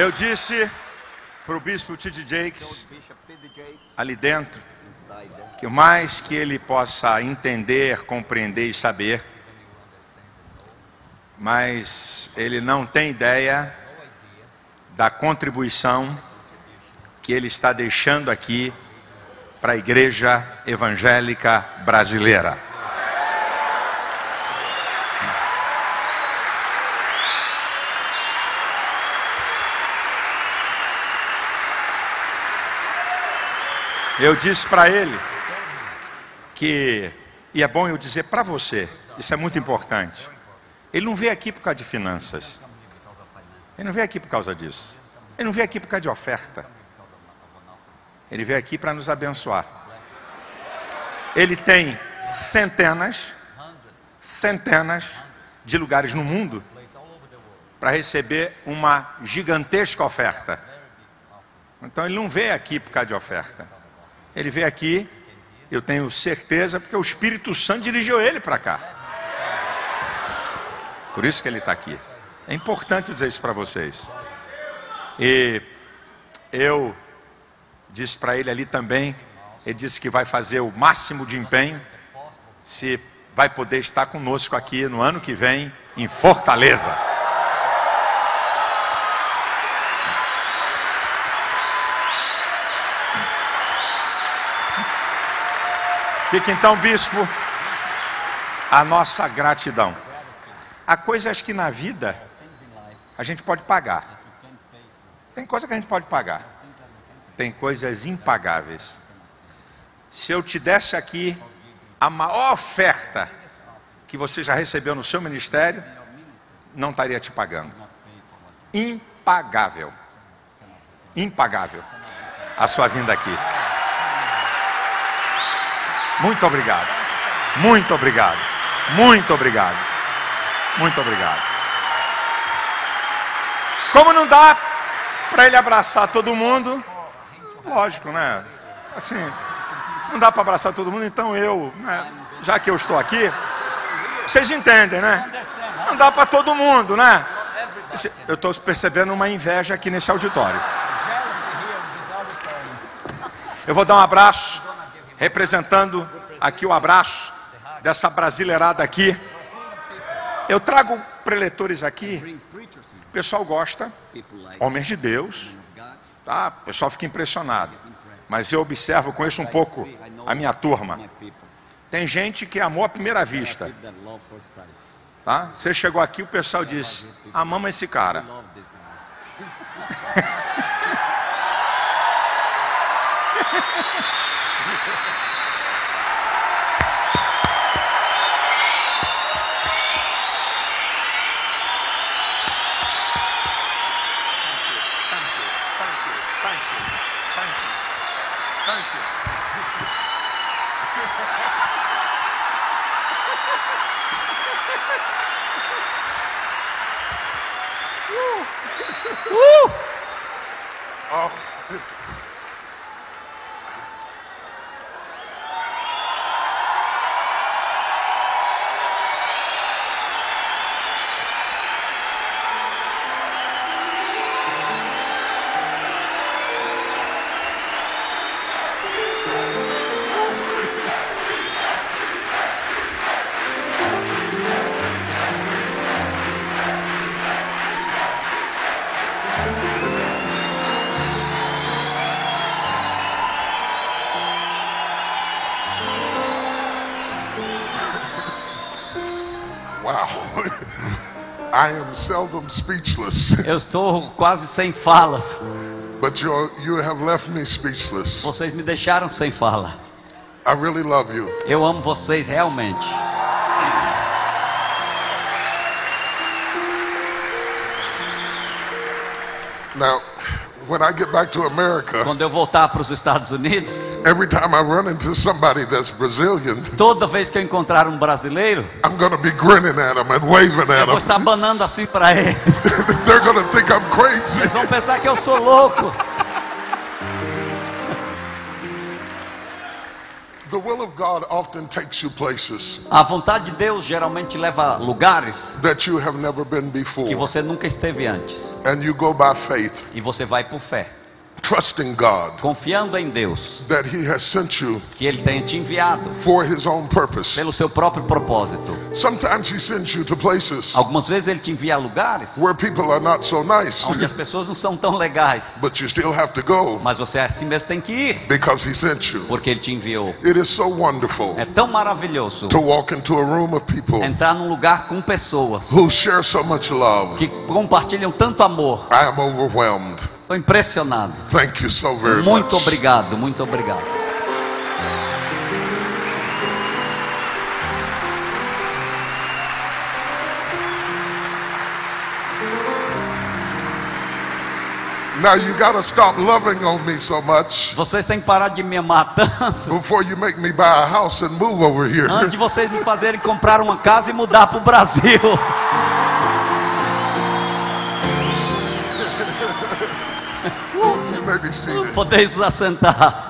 Eu disse para o bispo T.D. Jakes, ali dentro, que o mais que ele possa entender, compreender e saber, mas ele não tem ideia da contribuição que ele está deixando aqui para a Igreja Evangélica Brasileira. Eu disse para ele que, e é bom eu dizer para você, isso é muito importante, ele não veio aqui por causa de finanças, ele não veio aqui por causa disso, ele não veio aqui por causa de oferta, ele veio aqui para nos abençoar. Ele tem centenas de lugares no mundo para receber uma gigantesca oferta. Então ele não veio aqui por causa de oferta, ele veio aqui, eu tenho certeza, porque o Espírito Santo dirigiu ele para cá. Por isso que ele está aqui. É importante dizer isso para vocês. E eu disse para ele ali também, ele disse que vai fazer o máximo de empenho, se vai poder estar conosco aqui no ano que vem, em Fortaleza. Fica então, bispo, a nossa gratidão. Há coisas que na vida a gente pode pagar. Tem coisa que a gente pode pagar. Tem coisas impagáveis. Se eu te desse aqui a maior oferta que você já recebeu no seu ministério, não estaria te pagando. Impagável. Impagável a sua vinda aqui. Muito obrigado, muito obrigado, muito obrigado, muito obrigado. Como não dá para ele abraçar todo mundo, lógico, né? Assim, não dá para abraçar todo mundo, então eu, né, já que eu estou aqui, vocês entendem, né? Não dá para todo mundo, né? Eu estou percebendo uma inveja aqui nesse auditório. Eu vou dar um abraço, representando aqui o abraço dessa brasileirada aqui. Eu trago preletores aqui, o pessoal gosta, homens de Deus, tá? O pessoal fica impressionado, mas eu observo, conheço um pouco a minha turma. Tem gente que amou à primeira vista, tá? Você chegou aqui, o pessoal disse, amamos esse cara. Oh. I am seldom speechless. Eu estou quase sem fala. But you have left me speechless. Vocês me deixaram sem fala. I really love you. Eu amo vocês realmente. Now, when I get back to America, quando eu voltar para os Estados Unidos, every time I run into somebody that's Brazilian, toda vez que eu encontrar um brasileiro, I'm going to be grinning at them and waving at them. Eu vou estar banando assim para eles. They're going to think I'm crazy. Eles vão pensar que eu sou louco. A vontade de Deus geralmente leva a lugares que você nunca esteve antes. E você vai por fé, confiando em Deus, que Ele tenha te enviado pelo seu próprio propósito. Algumas vezes Ele te envia a lugares onde as pessoas não são tão legais, mas você assim mesmo tem que ir, porque Ele te enviou. É tão maravilhoso entrar num lugar com pessoas que compartilham tanto amor. Estou impressionado. Muito obrigado, muito obrigado. Now you gotta stop loving on me so much. Vocês têm que parar de me amar tanto. Before you make me buy a house and move over here. Antes de vocês me fazerem comprar uma casa e mudar para o Brasil. Podeis nos assentar.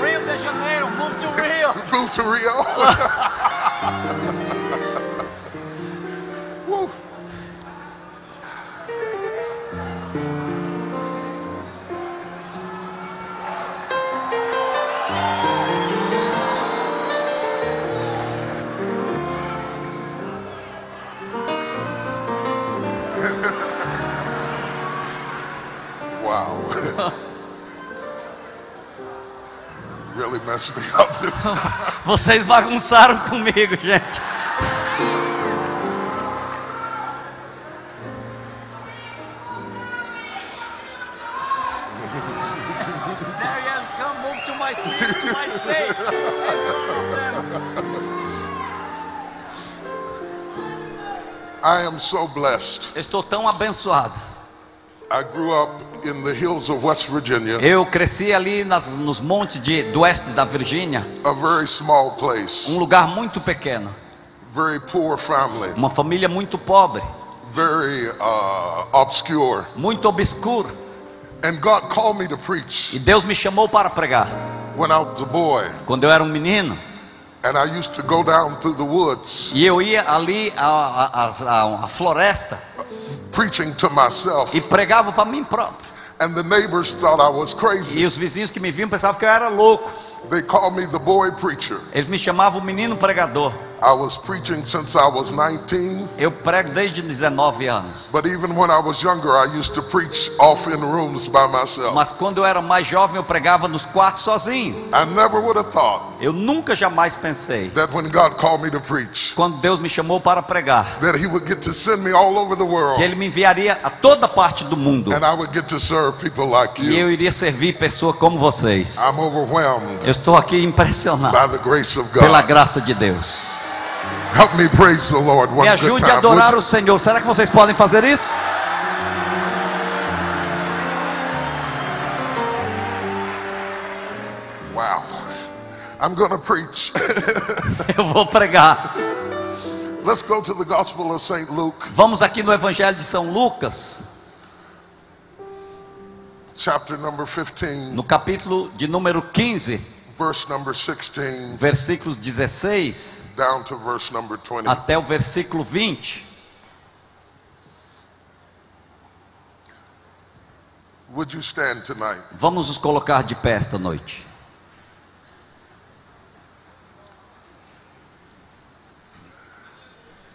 Rio de Janeiro, move to Rio. Move to Rio. Vocês bagunçaram comigo, gente. Estou tão abençoado. Eu cresci ali nos montes do oeste da Virgínia. Um lugar muito pequeno. Uma família muito pobre. Muito obscuro. E Deus me chamou para pregar. Quando eu era um menino. E eu ia ali à floresta. E pregava para mim próprio. E os vizinhos que me viam pensavam que eu era louco. Eles me chamavam o menino pregador. Eu prego desde 19 anos. Mas quando eu era mais jovem, eu pregava nos quartos sozinho. Eu nunca jamais pensei quando Deus me chamou para pregar que Ele me enviaria a toda parte do mundo e eu iria servir pessoas como vocês. Eu estou aqui impressionado pela graça de Deus. Me ajude a adorar o Senhor. Será que vocês podem fazer isso? Wow. I'm gonna preach. Eu vou pregar. Let's go to the Gospel of Saint Luke. Vamos aqui no Evangelho de São Lucas. Chapter number 15. No capítulo de número 15. Verse number 16, versículos 16 down to verse number 20. Até o versículo 20. Would you stand tonight? Vamos nos colocar de pé esta noite.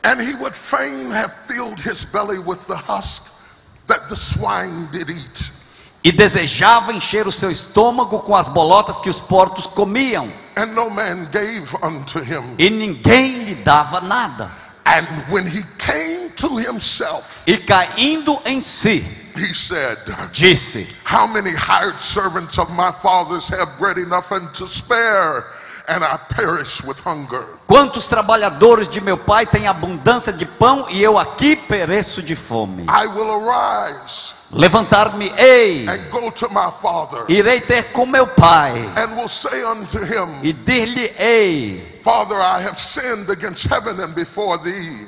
And he would fain have filled his belly with the husk that the swine did eat. E desejava encher o seu estômago com as bolotas que os porcos comiam. E ninguém lhe dava nada. E caindo em si, disse: quantos trabalhadores de meu pai têm abundância de pão e eu aqui pereço de fome. levantar-me, ei, irei ter com meu pai, e dir-lhe, ei,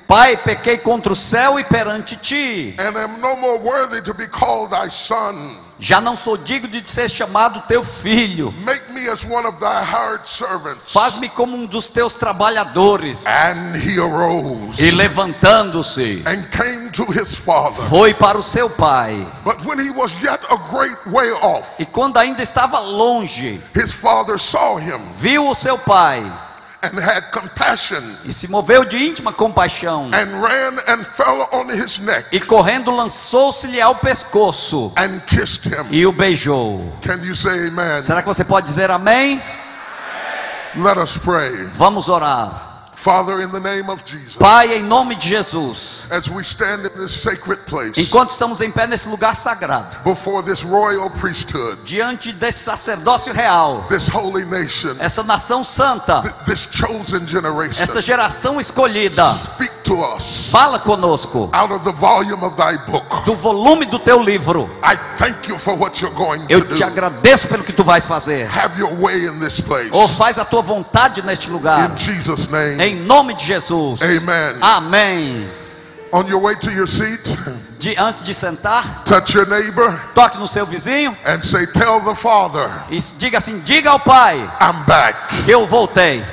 Pai, pequei contra o céu e perante ti, já não sou digno de ser chamado teu filho. Faz-me como um dos teus trabalhadores. E levantando-se, foi para o seu pai. E quando ainda estava longe, viu o seu pai e se moveu de íntima compaixão, e correndo lançou-se-lhe ao pescoço e o beijou. Será que você pode dizer amém? Vamos orar. Pai, em nome de Jesus, enquanto estamos em pé nesse lugar sagrado, diante desse sacerdócio real, essa nação santa, essa geração escolhida, fala conosco do volume do teu livro. Eu te agradeço pelo que tu vais fazer. Ou faz a tua vontade neste lugar, em nome de Jesus. Amém. Antes de sentar, toque no seu vizinho e diga assim: diga ao Pai, eu voltei.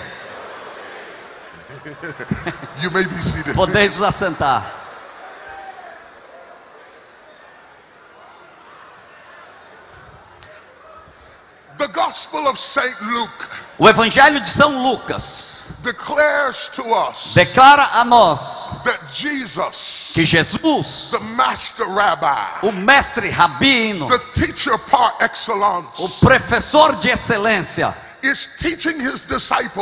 Podeis os assentar. O Evangelho de São Lucas declara a nós que Jesus, o mestre rabino, o professor de excelência,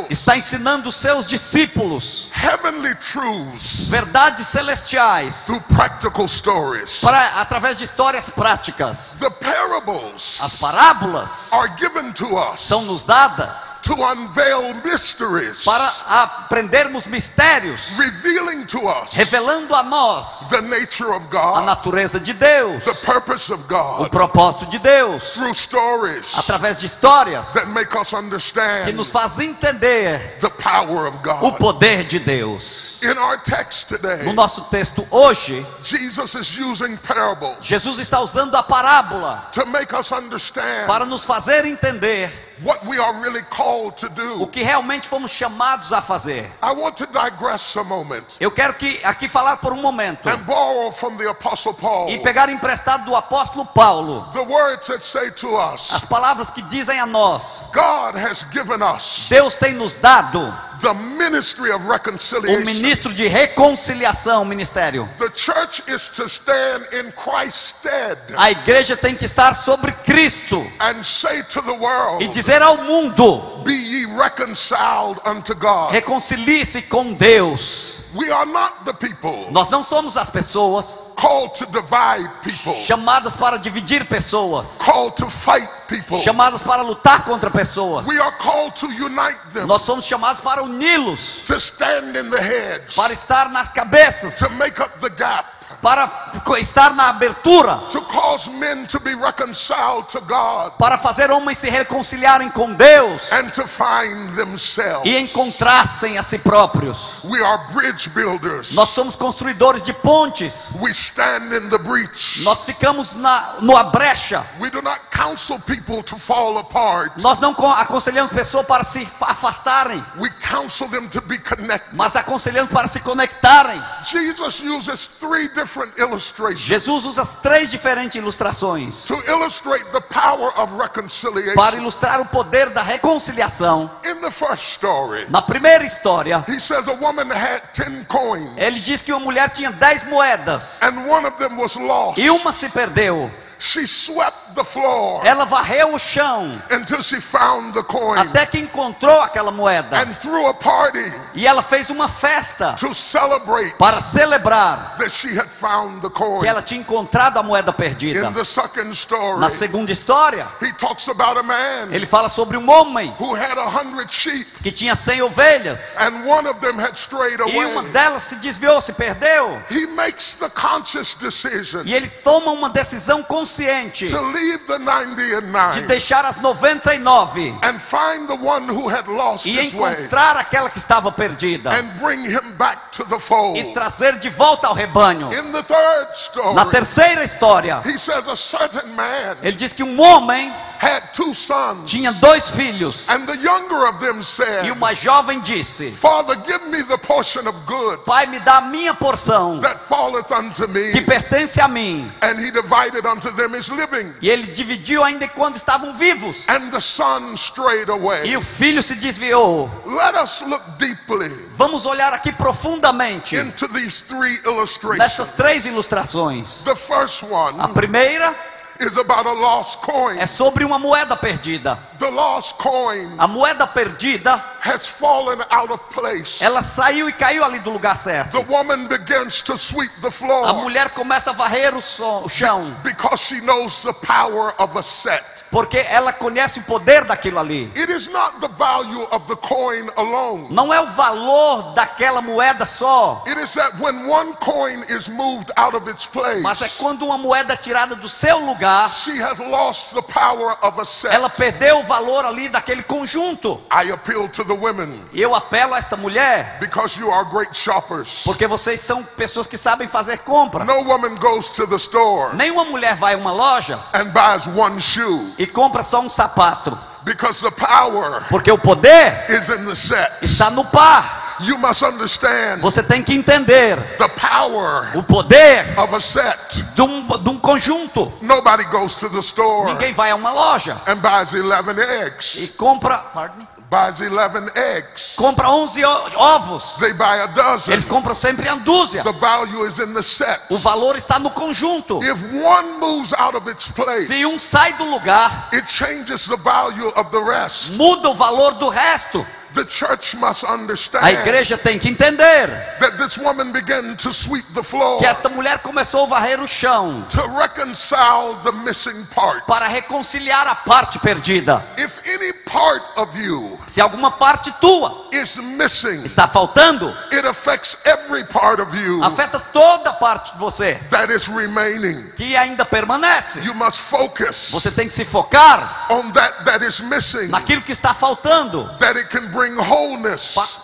está ensinando os seus discípulos verdades celestiais através de histórias práticas. As parábolas são nos dadas para aprendermos mistérios, revelando a nós a natureza de Deus, o propósito de Deus, através de histórias que nos fazem entender o poder de Deus. No nosso texto hoje, Jesus está usando a parábola para nos fazer entender o que realmente fomos chamados a fazer. Eu quero aqui falar por um momento e pegar emprestado do apóstolo Paulo as palavras que dizem a nós: Deus tem nos dado o ministro de reconciliação, ministério. A igreja tem que estar sobre Cristo e dizer ao mundo: reconcilie-se com Deus. Nós não somos as pessoas chamadas para dividir pessoas, chamadas para lutar contra pessoas. Nós somos chamados para uni-los, para estar nas cabeças, para estar na abertura, para fazer homens se reconciliarem com Deus e encontrassem a si próprios. Nós somos construidores de pontes. Nós ficamos na brecha. Nós não aconselhamos pessoas para se afastarem, mas aconselhamos para se conectarem. Jesus usa três diferentes ilustrações para ilustrar o poder da reconciliação. Na primeira história, ele diz que uma mulher tinha 10 moedas e uma se perdeu. She swept the floor. Ela varreu o chão. Until she found the coin. Até que encontrou aquela moeda. And threw a party. E ela fez uma festa. To celebrate. Para celebrar. That she had found the coin. Que ela tinha encontrado a moeda perdida. In the second story. Na segunda história. He talks about a man. Ele fala sobre um homem. Who had 100 sheep. Que tinha 100 ovelhas. And one of them had strayed away. E uma delas se desviou, se perdeu. He makes the conscious decision. E ele toma uma decisão consciente de deixar as 99 e encontrar aquela que estava perdida e trazer de volta ao rebanho. Na terceira história, ele diz que um homem tinha 2 filhos e o mais jovem disse: Pai, me dá a minha porção que pertence a mim. E ele dividiu ainda quando estavam vivos. E o filho se desviou. Vamos olhar aqui profundamente nessas 3 ilustrações. A primeira é sobre uma moeda perdida. A moeda perdida, ela saiu e caiu ali do lugar certo. A mulher começa a varrer o chão. Porque ela conhece o poder daquilo ali. Não é o valor daquela moeda só. Mas é quando uma moeda é tirada do seu lugar, ela perdeu o valor ali daquele conjunto. Eu apelo a esta mulher, porque vocês são pessoas que sabem fazer compra. Nenhuma mulher vai a uma loja e compra só um sapato, porque o poder está no par. Você tem que entender o poder de um conjunto. Ninguém vai a uma loja e compra... Compra 11 ovos. Eles compram sempre a dúzia. O valor está no conjunto. Se um sai do lugar, muda o valor do resto. A igreja tem que entender que esta mulher começou a varrer o chão para reconciliar a parte perdida. Se alguma parte tua está faltando, afeta toda a parte de você que ainda permanece. Você tem que se focar naquilo que está faltando,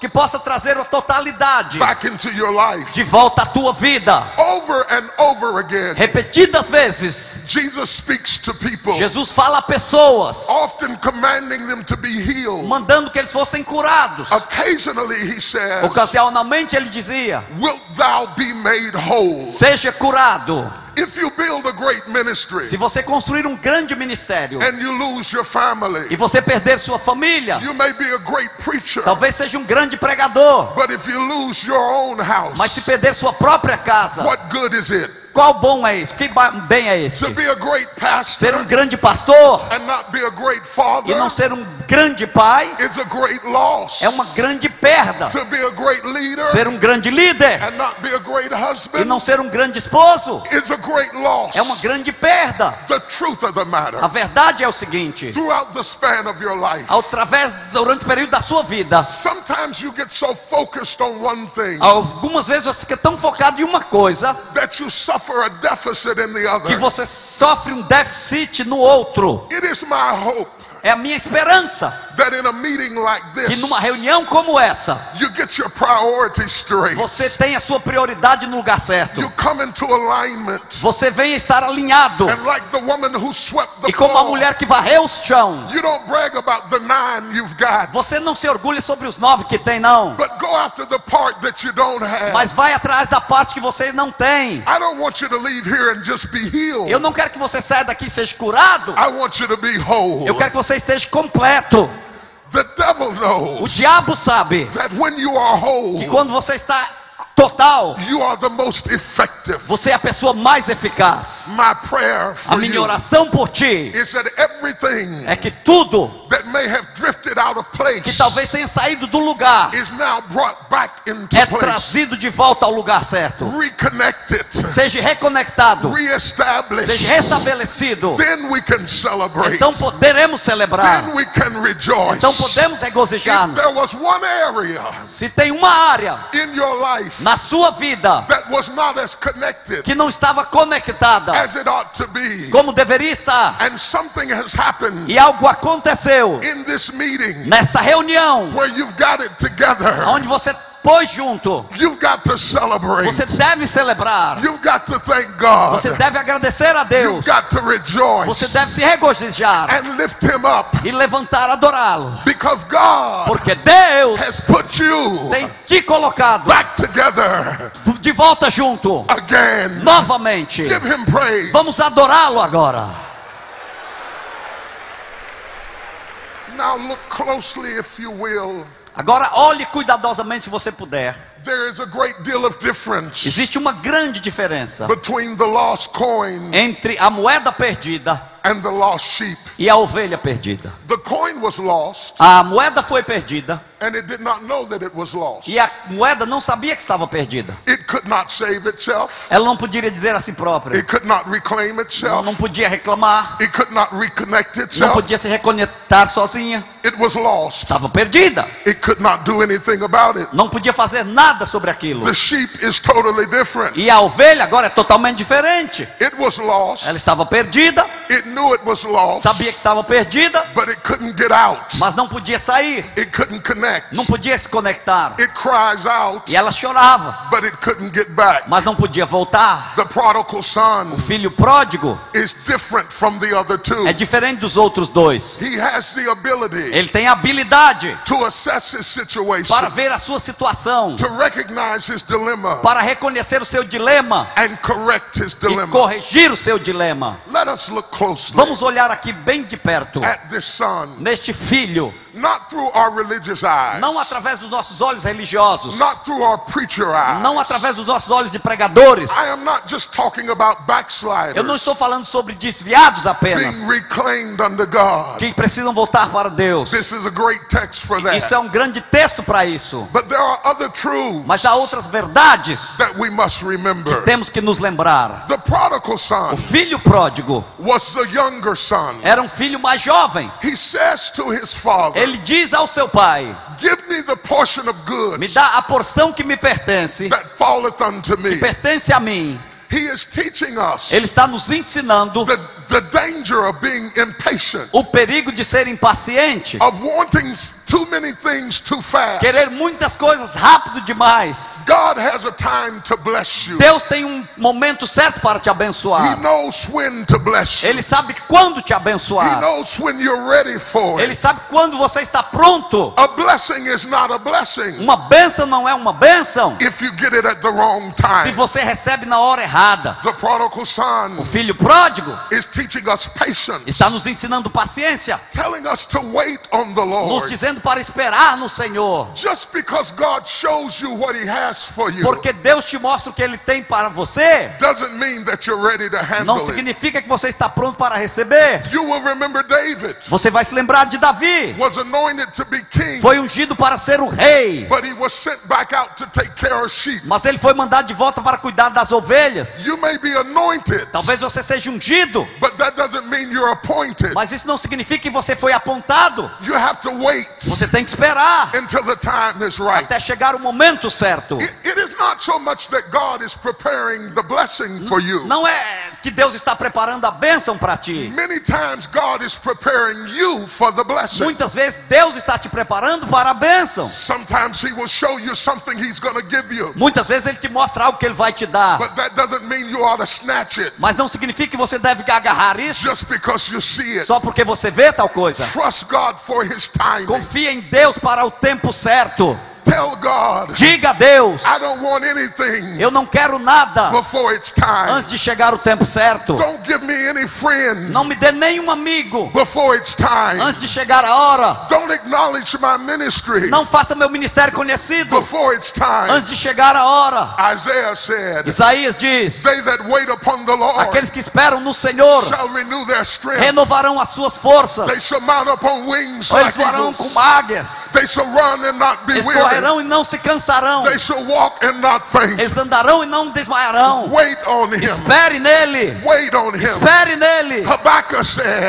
que possa trazer a totalidade de volta à tua vida. Repetidas vezes, Jesus fala a pessoas, mandando que eles fossem curados. Ocasionalmente ele dizia: seja curado. Se você construir um grande ministério e você perder sua família, talvez seja um grande pregador, mas se perder sua própria casa, qual bom é isso? Que bem é esse? Ser um grande pastor e não ser um grande pai é uma grande perda. Ser um grande líder e não ser um grande esposo é uma grande perda. A verdade é o seguinte: durante o período da sua vida, algumas vezes você fica tão focado em uma coisa que você sofre um déficit no outro. É a minha esperança que numa reunião como essa, você tem a sua prioridade no lugar certo. Você vem estar alinhado. E como a mulher que varreu o chão, você não se orgulha sobre os 9 que tem, não. Mas vai atrás da parte que você não tem. Eu não quero que você saia daqui e seja curado. Eu quero que você esteja completo. O diabo sabe que quando você está total. You are the most effective. Você é a pessoa mais eficaz. My prayer for a minha oração por ti is that everything é que tudo that may have drifted out of place que talvez tenha saído do lugar is now brought back into é trazido de volta ao lugar certo. Reconnected. Seja reconectado. Reestablished. Seja restabelecido. Then we can celebrate. Então poderemos celebrar. Then we can rejoice. Então podemos regozijar. If there was one area, se tem uma área in your life, na sua vida that was not as connected, que não estava conectada as it ought to be, como deveria estar, and something has happened, e algo aconteceu in this meeting, nesta reunião where you've got it together, onde você pôs junto, you've got to celebrate. Você deve celebrar. You've got to thank God. Você deve agradecer a Deus. You've got to rejoice. Você deve se regozijar and lift him up. E levantar, adorá-lo. Because God, porque Deus has put you, tem te colocado back together, de volta junto, again, novamente. Give him praise. Vamos adorá-lo agora. Now look closely, if you will. Agora olhe cuidadosamente, se você puder. There is a great deal of difference. Existe uma grande diferença between the lost coin entre a moeda perdida and the lost sheep. E a ovelha perdida. The coin was lost, a moeda foi perdida, and it did not know that it was lost. E a moeda não sabia que estava perdida. It could not save itself. Ela não podia dizer a si própria. It could not reclaim itself. Não podia reclamar. It could not reconnect itself. Não podia se reconectar sozinha. It was lost. Estava perdida. It could not do anything about it. Não podia fazer nada sobre aquilo. The sheep is totally different. E a ovelha agora é totalmente diferente. It was lost. Ela estava perdida. It knew it was lost. Sabia que estava perdida. But it couldn't get out. Mas não podia sair. It couldn't connect. Não podia se conectar. It cries out. E ela chorava. But it couldn't get back. Mas não podia voltar. The prodigal son, o filho pródigo, is different from the other two. É diferente dos outros dois. He has the ability. Ele tem a habilidade para ver a sua situação, para reconhecer o seu dilema e corrigir o seu dilema. Vamos olhar aqui bem de perto neste filho. Não através dos nossos olhos religiosos, não através dos nossos olhos de pregadores. Eu não estou falando sobre desviados apenas que precisam voltar para Deus. Isso é um grande texto para isso. Mas há outras verdades que temos que nos lembrar. O filho pródigo era um filho mais jovem. Ele diz ao seu pai: me dá a porção que me pertence, que pertence a mim. Ele está nos ensinando o perigo de ser impaciente, querer muitas coisas rápido demais. Deus tem um momento certo para te abençoar. Ele sabe quando te abençoar. Ele sabe quando você está pronto. Uma bênção não é uma bênção se você recebe na hora errada. O filho pródigo está nos ensinando paciência, nos dizendo para esperar no Senhor. Porque Deus te mostra o que Ele tem para você, não significa que você está pronto para receber. Você vai se lembrar de Davi. Foi ungido para ser o rei, mas ele foi mandado de volta para cuidar das ovelhas. Talvez você seja ungido, mas isso não significa que você foi apontado. Você tem que esperar até chegar o momento certo. Não é que Deus está preparando a bênção para ti. Muitas vezes Deus está te preparando para a bênção. Muitas vezes Ele te mostra algo que Ele vai te dar, mas não significa que você deve agarrar isso só porque você vê tal coisa. Confia em Deus para o tempo certo. Diga a Deus: eu não quero nada antes de chegar o tempo certo. Não me dê nenhum amigo antes de chegar a hora. Não faça meu ministério conhecido antes de chegar a hora. Isaías diz: aqueles que esperam no Senhor renovarão as suas forças. Eles voarão como águias. Eles correrão e não se cansarão. Eles andarão e não desmaiarão. Espere nele. Espere nele.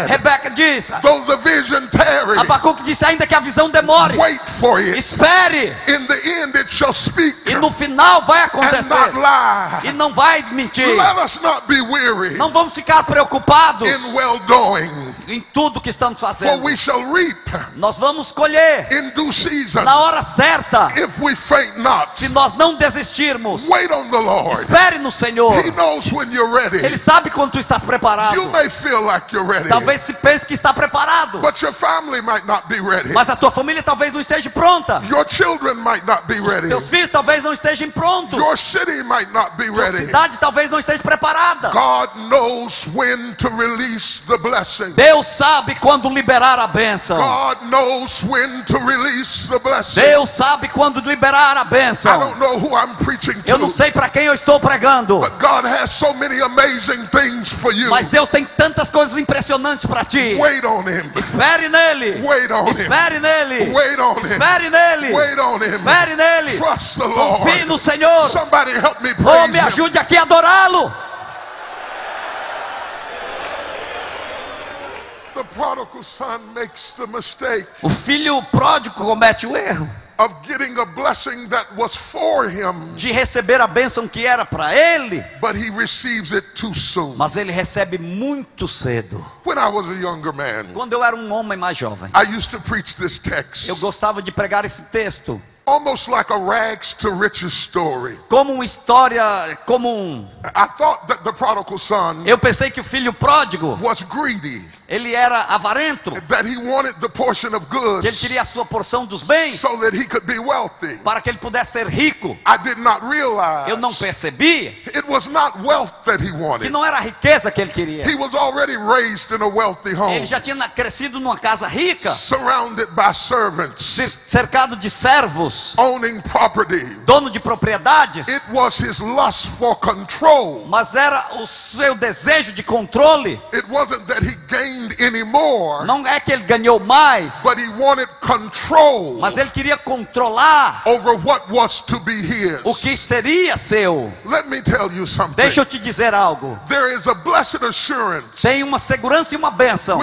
Rebeca diz, Abacuque disse, ainda que a visão demore, espere. E no final vai acontecer. E não vai mentir. Não vamos ficar preocupados em tudo que estamos fazendo. Nós vamos colher na hora certa. Se nós não desistirmos, espere no Senhor. Ele sabe quando tu estás preparado. Talvez se pense que está preparado, mas a tua família talvez não esteja pronta. Os teus filhos talvez não estejam prontos. Tua cidade talvez não esteja preparada. Deus sabe quando liberar a bênção. Deus sabe quando liberar a bênção. Eu não sei para quem eu estou pregando, mas Deus tem tantas coisas impressionantes para ti. Espere nele. Espere nele. Espere nele. Espere nele. Confie no Senhor. Oh, me ajude aqui a adorá-lo. O filho pródigo comete o erro de receber a bênção que era para ele, mas ele recebe muito cedo. Quando eu era um homem mais jovem, eu gostava de pregar esse texto, como uma história comum. Eu pensei que o filho pródigo ele era avarento, que ele queria a sua porção dos bens para que ele pudesse ser rico. Eu não percebi que não era a riqueza que ele queria. Ele já tinha crescido numa casa rica, cercado de servos, dono de propriedades, mas era o seu desejo de controle. Não é que ele ganhou mais, mas ele queria controlar o que seria seu. Deixa eu te dizer algo. Tem uma segurança e uma bênção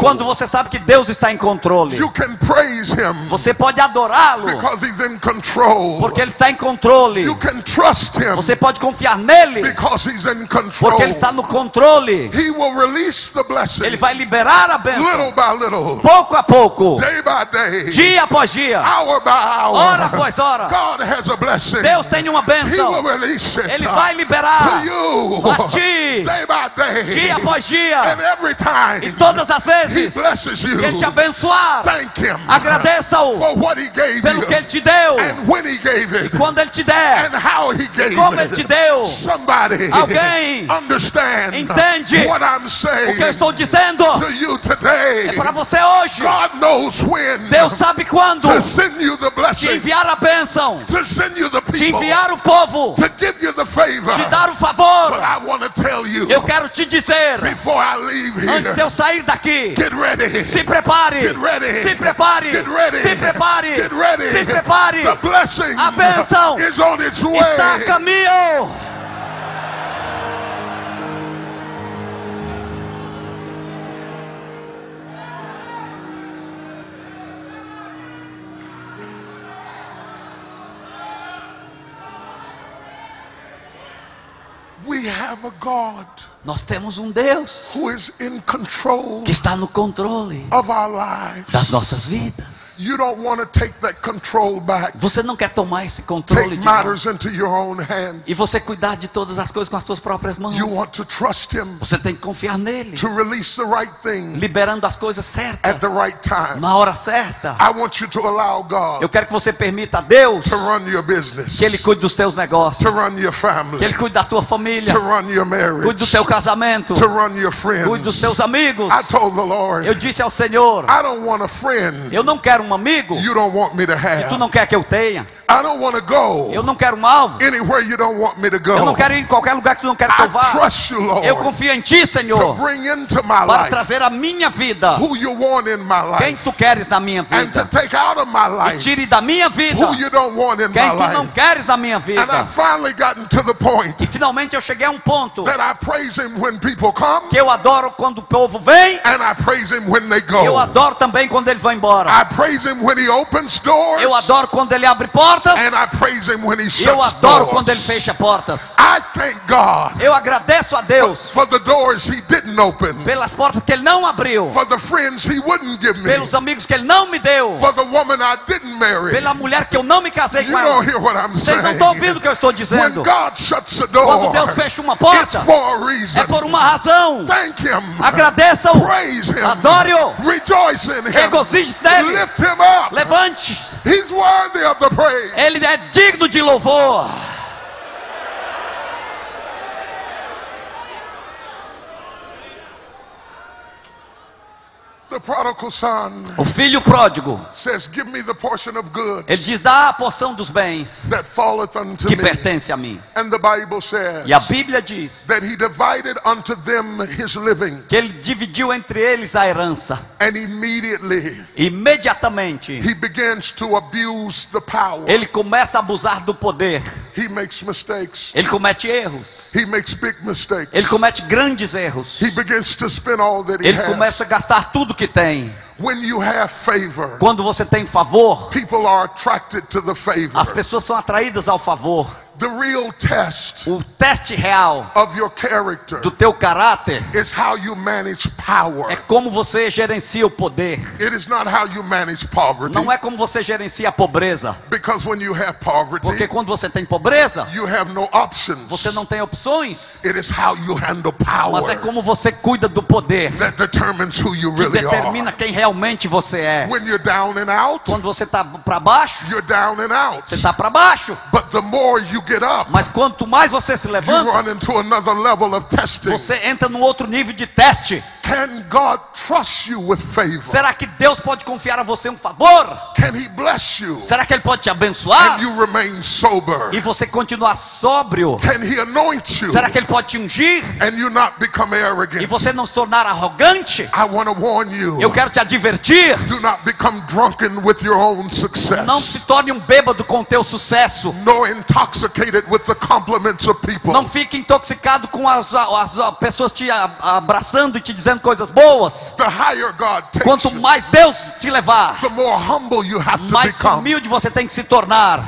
quando você sabe que Deus está em controle. Você pode adorá-lo porque ele está em controle. Você pode confiar nele porque ele está no controle. Ele vai liberar a bênção pouco a pouco, dia após dia, hora após hora. Deus tem uma bênção. Ele vai liberar a ti dia após dia. E todas as vezes que ele te abençoar, agradeça-o pelo que ele te deu e quando ele te der, como ele te deu. Alguém entende o que eu estou dizendo? É para você hoje. Deus sabe quando te enviar a bênção, te enviar o povo, te dar o favor. Eu quero te dizer, antes de eu sair daqui, se prepare, se prepare, se prepare, se prepare. A bênção está a caminho. Nós temos um Deus que está no controle das nossas vidas. You don't want to take that control back. Você não quer tomar esse controle de matters into your own hands. E você cuidar de todas as coisas com as suas próprias mãos. You want to trust him. Você tem que confiar nele. To release the right thing. Liberando as coisas certas. At the right time. Na hora certa. I want you to allow God. Eu quero que você permita a Deus. To run your business. Que ele cuide dos teus negócios. To run your family. Que ele cuide da tua família. To run your marriage. Cuide do teu casamento. To run your friends. Cuide dos teus amigos. I told the Lord. Eu disse ao Senhor. I don't want a friend. Eu não quero um amigo que tu não quer que eu tenha. Eu não quero um alvo. Eu não quero ir em qualquer lugar que tu não quer que eu vá. Eu confio em ti, Senhor, para trazer a minha vida quem tu queres na minha vida e tire da minha vida quem tu não queres na minha vida. E finalmente eu cheguei a um ponto que eu adoro quando o povo vem e eu adoro também quando eles vão embora. Eu adoro quando ele abre portas. E eu adoro quando ele fecha portas. Eu agradeço a Deus pelas portas que ele não abriu, pelos amigos que ele não me deu, pela mulher que eu não me casei com ela. Vocês não estão ouvindo o que eu estou dizendo? Quando Deus fecha uma porta, é por uma razão. Agradeça-o, adore-o, regozije-se nele. Lift him up. Levante. He's worthy of the praise. Ele é digno de louvor. The prodigal son, o filho pródigo, says, give me the portion of goods, ele diz, dá a porção dos bens that falleth unto que pertence a mim. And the Bible says, e a Bíblia diz that he divided unto them his living, que ele dividiu entre eles a herança. And imediatamente he begins to abuse the power. Ele começa a abusar do poder. He makes mistakes. Ele comete erros. He makes big mistakes. Ele comete grandes erros. He begins to spend all that he ele has. Começa a gastar tudo que tem. When you have favor, quando você tem favor, people are attracted to the favor. As pessoas são atraídas ao favor. The real test, o teste real of your character, do teu caráter, is how you manage power. É como você gerencia o poder. It is not how you manage poverty. Não é como você gerencia a pobreza. Because when you have poverty, porque quando você tem pobreza, you have no options. Você não tem opções. It is how you handle power. Mas é como você cuida do poder that determines who you really que determina are. Quem realmente você é. When you're down and out, quando você está para baixo, you're down and out. Você está para baixo. But the more you get up, mas quanto mais você se levanta, you run into another level of testing. Você entra num outro nível de teste. Can God trust you with favor? Será que Deus pode confiar a você um favor? Can he bless you? Será que ele pode te abençoar? And you remain sober. E você continuar sóbrio? Can he anoint you? Será que ele pode te ungir? And you not become arrogant. E você não se tornar arrogante? I want to warn you. Eu quero te advertir. Do not become drunken with your own success. Não se torne um bêbado com o teu sucesso. No intoxicated with the compliments of people. Não fique intoxicado com as pessoas te abraçando e te dizendo coisas boas. Quanto mais Deus te levar, mais humilde você tem que se tornar.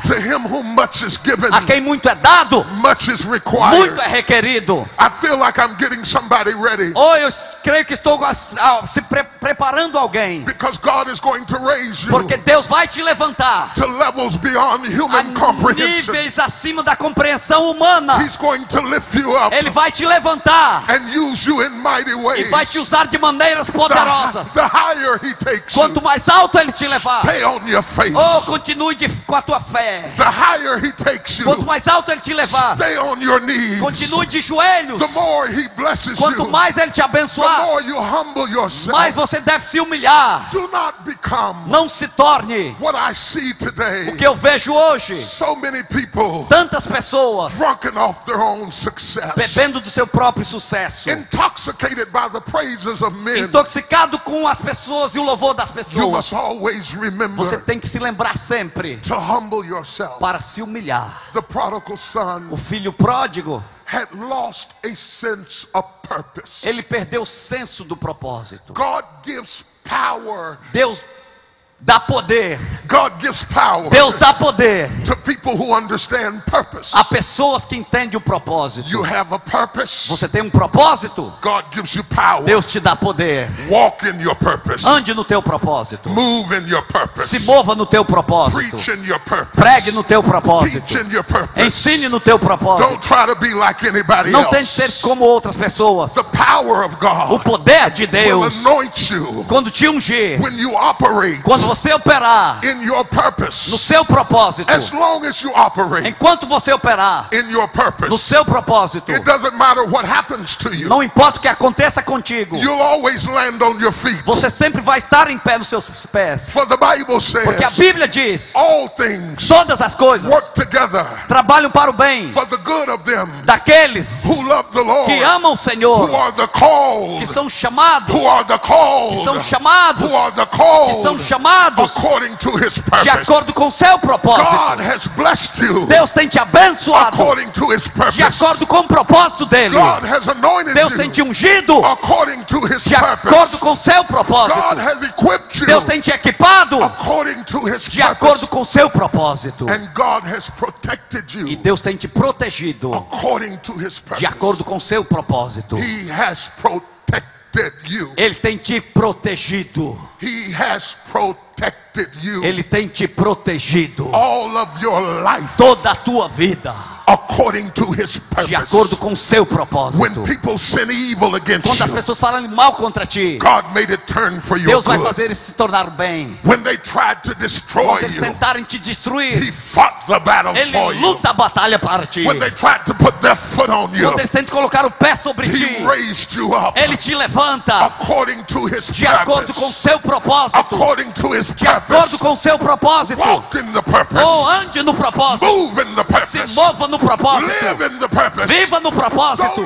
A quem muito é dado, muito é requerido. Oh, eu creio que estou se preparando alguém, porque Deus vai te levantar a níveis acima da compreensão humana. Ele vai te levantar e vai te usar de maneiras poderosas. Quanto mais alto ele te levar, oh, continue com a tua fé. Quanto mais alto ele te levar, continue de joelhos. Quanto mais ele te abençoar, mais você deve se humilhar. Não se torne o que eu vejo hoje, tantas pessoas bebendo do seu próprio sucesso, intoxicado com as pessoas e o louvor das pessoas. Você tem que se lembrar sempre para se humilhar. O filho pródigo ele perdeu o senso do propósito. Deus dá poder Deus dá poder a pessoas que entendem o propósito. Você tem um propósito? Deus te dá poder. Ande no teu propósito. Se mova no teu propósito. Pregue no teu propósito. Ensine no teu propósito. Não tente ser como outras pessoas. O poder de Deus, quando te ungir, quando você operar no seu propósito, enquanto você operar no seu propósito, não importa o que aconteça contigo, você sempre vai estar em pé nos seus pés. Porque a Bíblia diz: todas as coisas trabalham para o bem daqueles que amam o Senhor, que são chamados, de acordo com o seu propósito. Deus tem te abençoado de acordo com o propósito dele. Deus tem te ungido de acordo com o seu propósito. Deus tem te equipado de acordo com o seu propósito. E Deus tem te protegido de acordo com o seu propósito. Ele tem te protegido. Ele tem te protegido toda a tua vida de acordo com o seu propósito. Quando as pessoas falam mal contra ti, Deus vai fazer isso se tornar bem. Quando eles tentarem te destruir, Ele luta a batalha para ti. Quando eles tentam colocar o pé sobre ti, Ele te levanta de acordo com o seu propósito. De acordo com o seu propósito. Ou ande no propósito. Se mova no propósito. Viva no propósito.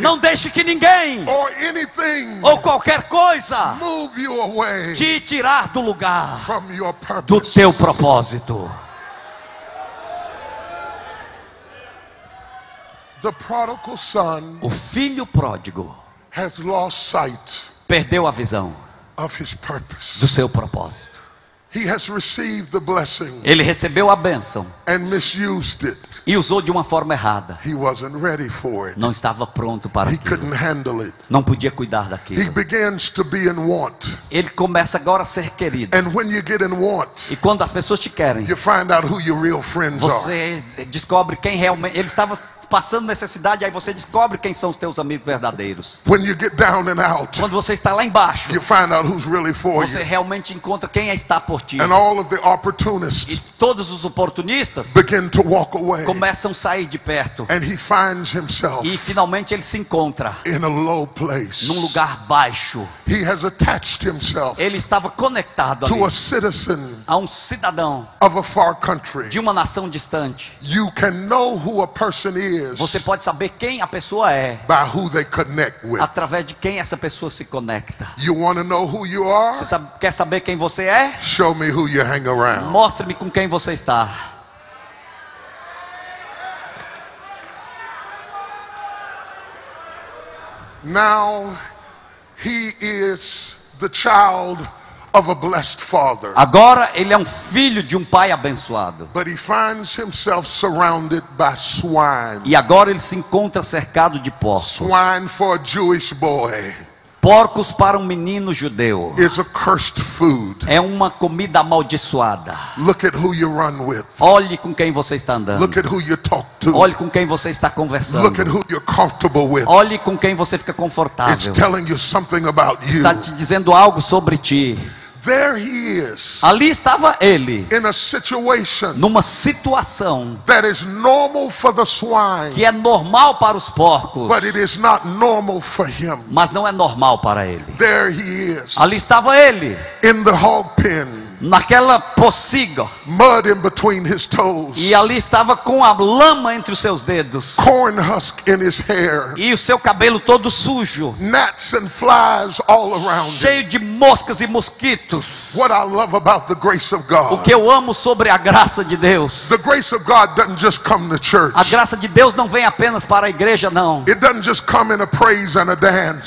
Não deixe que ninguém ou qualquer coisa te tirar do lugar do teu propósito. O filho pródigo perdeu a visão do seu propósito. Ele recebeu a bênção e usou de uma forma errada. Não estava pronto para aquilo. Não podia cuidar daquilo. Ele começa agora a ser querido. E quando as pessoas te querem, você descobre quem realmente... Ele estava passando necessidade, aí você descobre quem são os teus amigos verdadeiros. Quando você está lá embaixo, você realmente encontra quem está por ti. E todos os oportunistas começam a sair de perto. E finalmente ele se encontra num lugar baixo. Ele estava conectado ali a um cidadão de uma nação distante. Você pode saber quem a pessoa é através de quem essa pessoa se conecta. Você quer saber quem você é? Mostre-me com quem você está. Agora ele é um filho de um pai abençoado. E agora ele se encontra cercado de porcos. Porcos para um menino judeu é uma comida amaldiçoada. Olhe com quem você está andando. Olhe com quem você está conversando. Olhe com quem você fica confortável. Está te dizendo algo sobre ti. Ali estava ele, numa situação que é normal para os porcos, mas não é normal para ele. Ali estava ele, naquela pocilga, e ali estava com a lama entre os seus dedos e o seu cabelo todo sujo, cheio de moscas e mosquitos. O que eu amo sobre a graça de Deus: a graça de Deus não vem apenas para a igreja, não.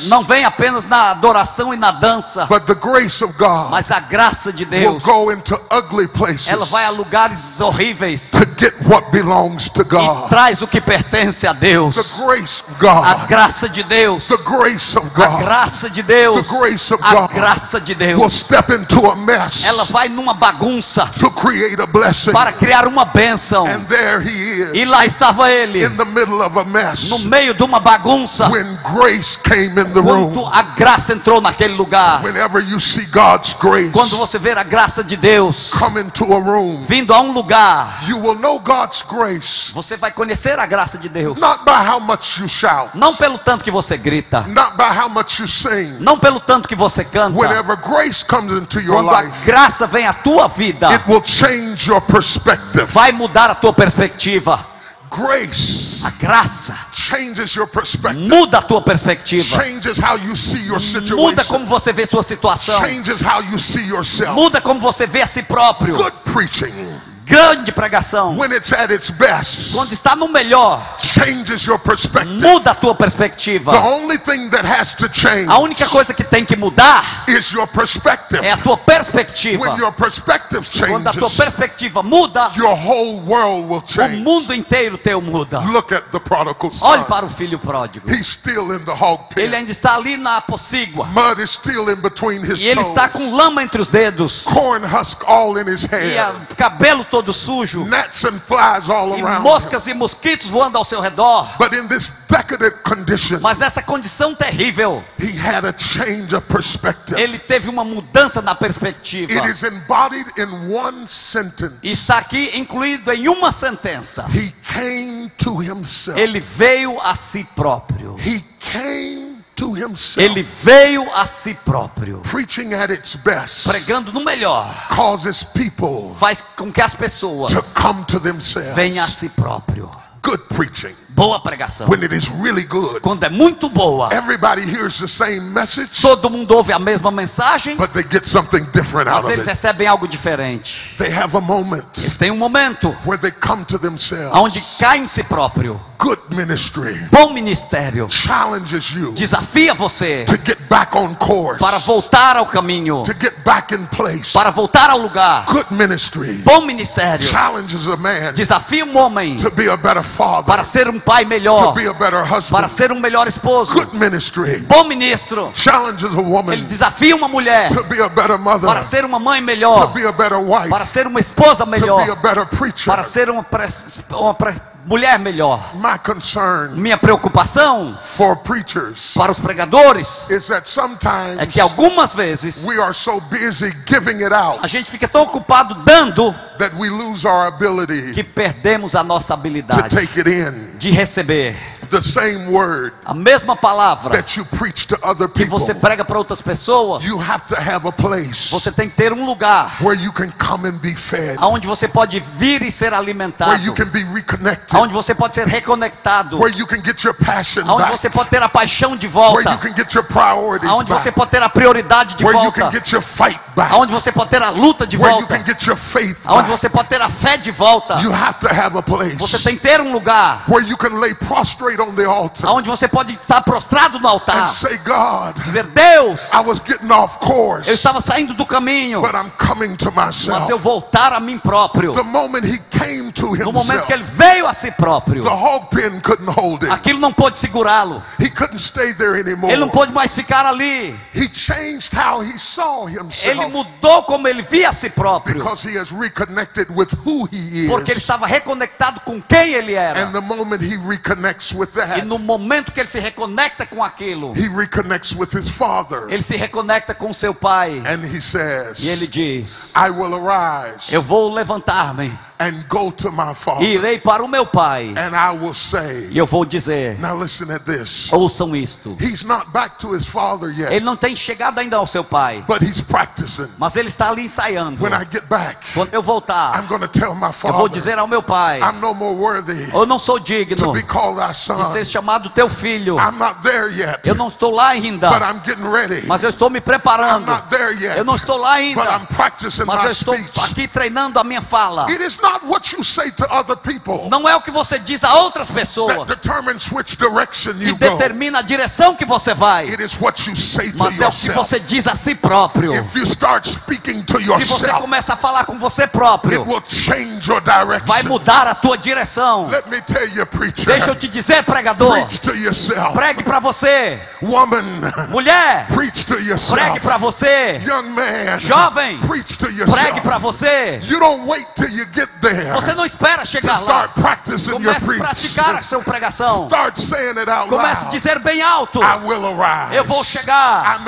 Não vem apenas na adoração e na dança, mas a graça de Deus Ela vai a lugares horríveis e traz o que pertence a Deus. A graça de Deus. A graça de Deus. A graça de Deus. Ela vai numa bagunça para criar uma bênção. E lá estava ele, no meio de uma bagunça, quando a graça entrou naquele lugar. Quando você ver a graça de Deus vindo a um lugar, você vai conhecer a graça de Deus, não pelo tanto que você grita, não pelo tanto que você canta. Quando a graça vem à tua vida, vai mudar a tua perspectiva. A graça muda a tua perspectiva, muda como você vê sua situação, muda como você vê a si próprio. Grande pregação, quando está no melhor, muda a tua perspectiva. A única coisa que tem que mudar é a tua perspectiva. Quando a tua perspectiva muda, o mundo inteiro teu muda. Olhe para o filho pródigo. Ele ainda está ali na pocígua, e ele está com lama entre os dedos, e cabelo todo sujo, e moscas e mosquitos voando ao seu redor. Mas nessa condição terrível, ele teve uma mudança na perspectiva. Está aqui incluído em uma sentença. Ele veio a si próprio. Ele veio a si próprio. Pregando no melhor faz com que as pessoas venham a si próprio. Boa pregação. Quando é muito boa, todo mundo ouve a mesma mensagem, mas eles recebem algo diferente. Eles têm um momento onde caem em si próprio. Bom ministério desafia você para voltar ao caminho, para voltar ao lugar. Bom ministério desafia um homem para ser um pai melhor, para ser um melhor esposo. Bom ministro ele desafia uma mulher para ser uma mãe melhor, para ser uma esposa melhor, para ser uma mulher melhor. Minha preocupação para os pregadores é que algumas vezes a gente fica tão ocupado dando que perdemos a nossa habilidade de receber a mesma palavra que você prega para outras pessoas. Você tem que ter um lugar onde você pode vir e ser alimentado, onde você pode ser reconectado, onde você pode ter a paixão de volta, onde você pode ter a prioridade de volta, onde você pode ter a luta de volta, onde você pode ter a fé de volta. Você tem que ter um lugar onde você pode estar prostrado no altar e dizer: Deus, eu estava saindo do caminho, mas eu voltar a mim próprio. No momento que ele veio a si próprio, aquilo não pôde segurá-lo. Ele não pôde mais ficar ali. Ele mudou como ele via a si próprio, porque ele estava reconectado com quem ele era. E no momento que ele se reconecta com aquilo, ele se reconecta com seu pai. E ele diz: eu vou levantar-me e irei para o meu pai, e eu vou dizer. Ouçam isto. Ele não tem chegado ainda ao seu pai, mas ele está ali ensaiando. Quando eu voltar, eu vou dizer ao meu pai: eu não sou digno de ser chamado teu filho. Eu não estou lá ainda, mas eu estou me preparando. Eu não estou lá ainda, mas eu estou aqui treinando a minha fala. not what you say to other people. Não é o que você diz a outras pessoas que determina a direção que você vai. It is what you say to yourself. Mas é o que você diz a si próprio. If you start speaking to yourself, se você começa a falar com você próprio, it will change your direction. Vai mudar a tua direção. Let me tell you, preacher, deixa eu te dizer, pregador, preach to yourself. Pregue para você. Woman, mulher, preach to yourself. Pregue para você. Young man, jovem, preach to yourself. Pregue para você. You don't wait till you get there. Você não espera chegar lá. Comece a praticar a sua pregação. Comece a dizer bem alto: eu vou chegar.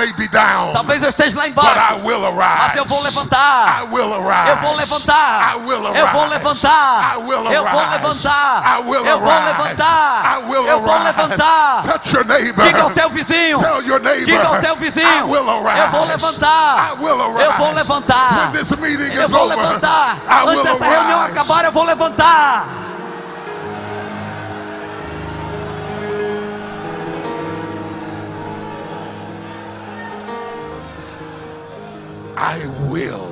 Talvez eu esteja lá embaixo, mas eu vou levantar. Eu vou levantar. Eu vou levantar. Eu vou levantar. Eu vou levantar. Eu vou levantar. Diga ao teu vizinho. Diga ao teu vizinho. Eu vou levantar. Eu vou levantar. Eu vou levantar. Antes dessa reunião acabar, eu vou levantar. I will.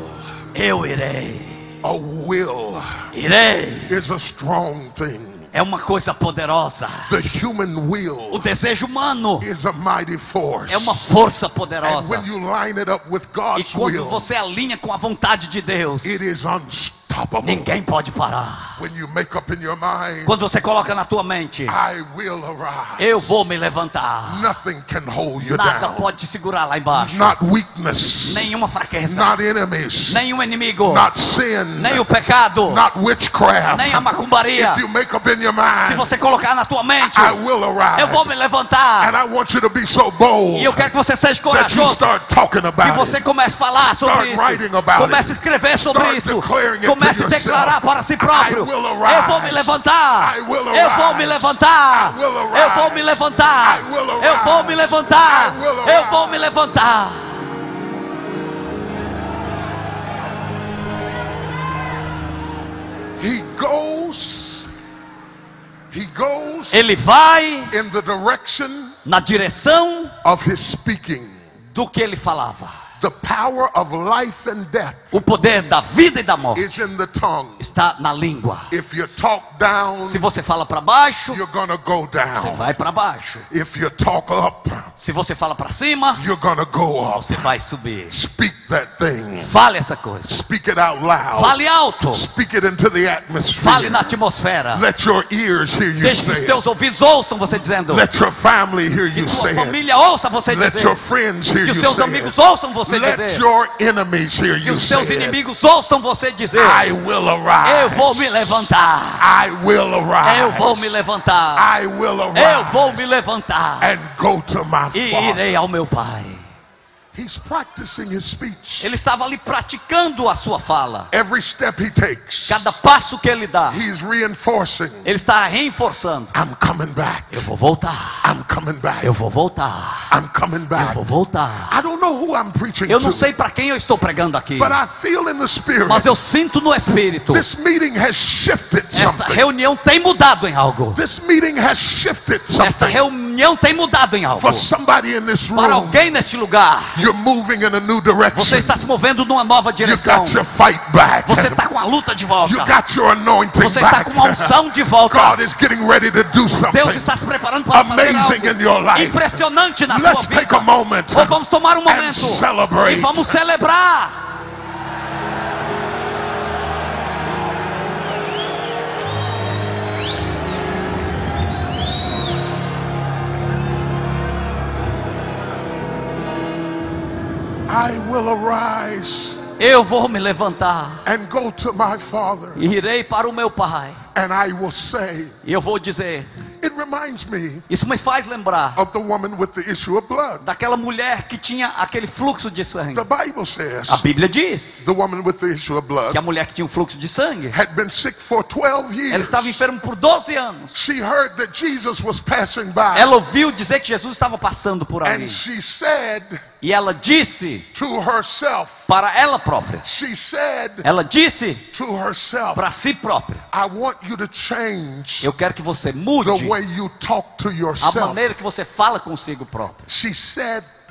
Eu irei. A will. Irei. Is a strong thing. É uma coisa poderosa. The human will, o desejo humano, is a mighty force. É uma força poderosa. And when you line it up with God's, e quando will, você alinha com a vontade de Deus, it is unstoppable. Ninguém pode parar. When you make up in your mind, quando você coloca na tua mente, I will arise. Eu vou me levantar. Nothing can hold you Nada down. Pode te segurar lá embaixo. Not weakness, nenhuma fraqueza. Not enemies, nenhum inimigo. Not sin, nem o pecado. Not witchcraft, nem a macumbaria. If you make up in your mind, se você colocar na tua mente, I will arise. Eu vou me levantar. And I want you to be so bold, e eu quero que você seja corajoso, que você comece a falar sobre isso. Comece a escrever sobre isso. Comece a declarar para si próprio. Eu vou me levantar. Eu vou me levantar. Eu vou me levantar. Eu vou me levantar. Eu vou me levantar. He goes. Ele vai in the direction na direção of his speaking. Do que ele falava. The power of life and death, o poder da vida e da morte, is in the tongue. Está na língua. If you talk down, se você fala para baixo, you're gonna go down. Você vai para baixo. If you talk up, se você fala para cima, you're gonna go up. Você vai subir. Speak that thing. Fale essa coisa. Speak it out loud. Fale alto. Speak it into the atmosphere. Fale na atmosfera. Let your ears hear you say. Deixe que os teus ouvidos ouçam você dizendo. Let your family hear you say. Que sua família ouça você dizer. Let your friends hear you say. Que os teus amigos ouçam você. Let your enemies hear you say. Seus inimigos ouçam você dizer. I will arise. Eu vou me levantar. I will arise. Eu vou me levantar. I will arise. Eu vou me levantar. And go to my Father. E irei ao meu Pai. He's practicing his speech. Ele estava ali praticando a sua fala. Every step he takes, cada passo que ele dá, he's reinforcing. Ele está reforçando. I'm coming back. Eu vou voltar. I'm coming back. Eu vou voltar. I'm coming back. Eu vou voltar. I don't know who I'm preaching to. Eu não sei para quem eu estou pregando aqui. But I feel in the spirit. Mas eu sinto no espírito. This meeting has shifted something. Esta reunião tem mudado em algo. This meeting has shifted something. Esta reunião tem mudado em algo. For somebody in this room, para alguém neste lugar. You're moving in a new direction. Você está se movendo numa nova direção. You got your fight back. Você está com a luta de volta. You got your anointing Você está back. Com a unção de volta. God is getting ready to do something. Deus está se preparando para fazer algo in your life. Impressionante na Let's tua take vida. A moment Ou vamos tomar um momento celebrate. E vamos celebrar. I will arise. Eu vou me levantar. And go to my Father. E irei para o meu Pai. And I will say. E eu vou dizer. It reminds me. Isso me faz lembrar. Of the woman with the issue of blood. Daquela mulher que tinha aquele fluxo de sangue. The Bible says. A Bíblia diz. The woman with the issue of blood. Que a mulher que tinha um fluxo de sangue. Had been sick for 12 years. Ela estava enferma por 12 anos. She heard that Jesus was passing by. Ela ouviu dizer que Jesus estava passando por ali. And she said. E ela disse para ela própria. Ela disse para si própria. Eu quero que você mude a maneira que você fala consigo próprio.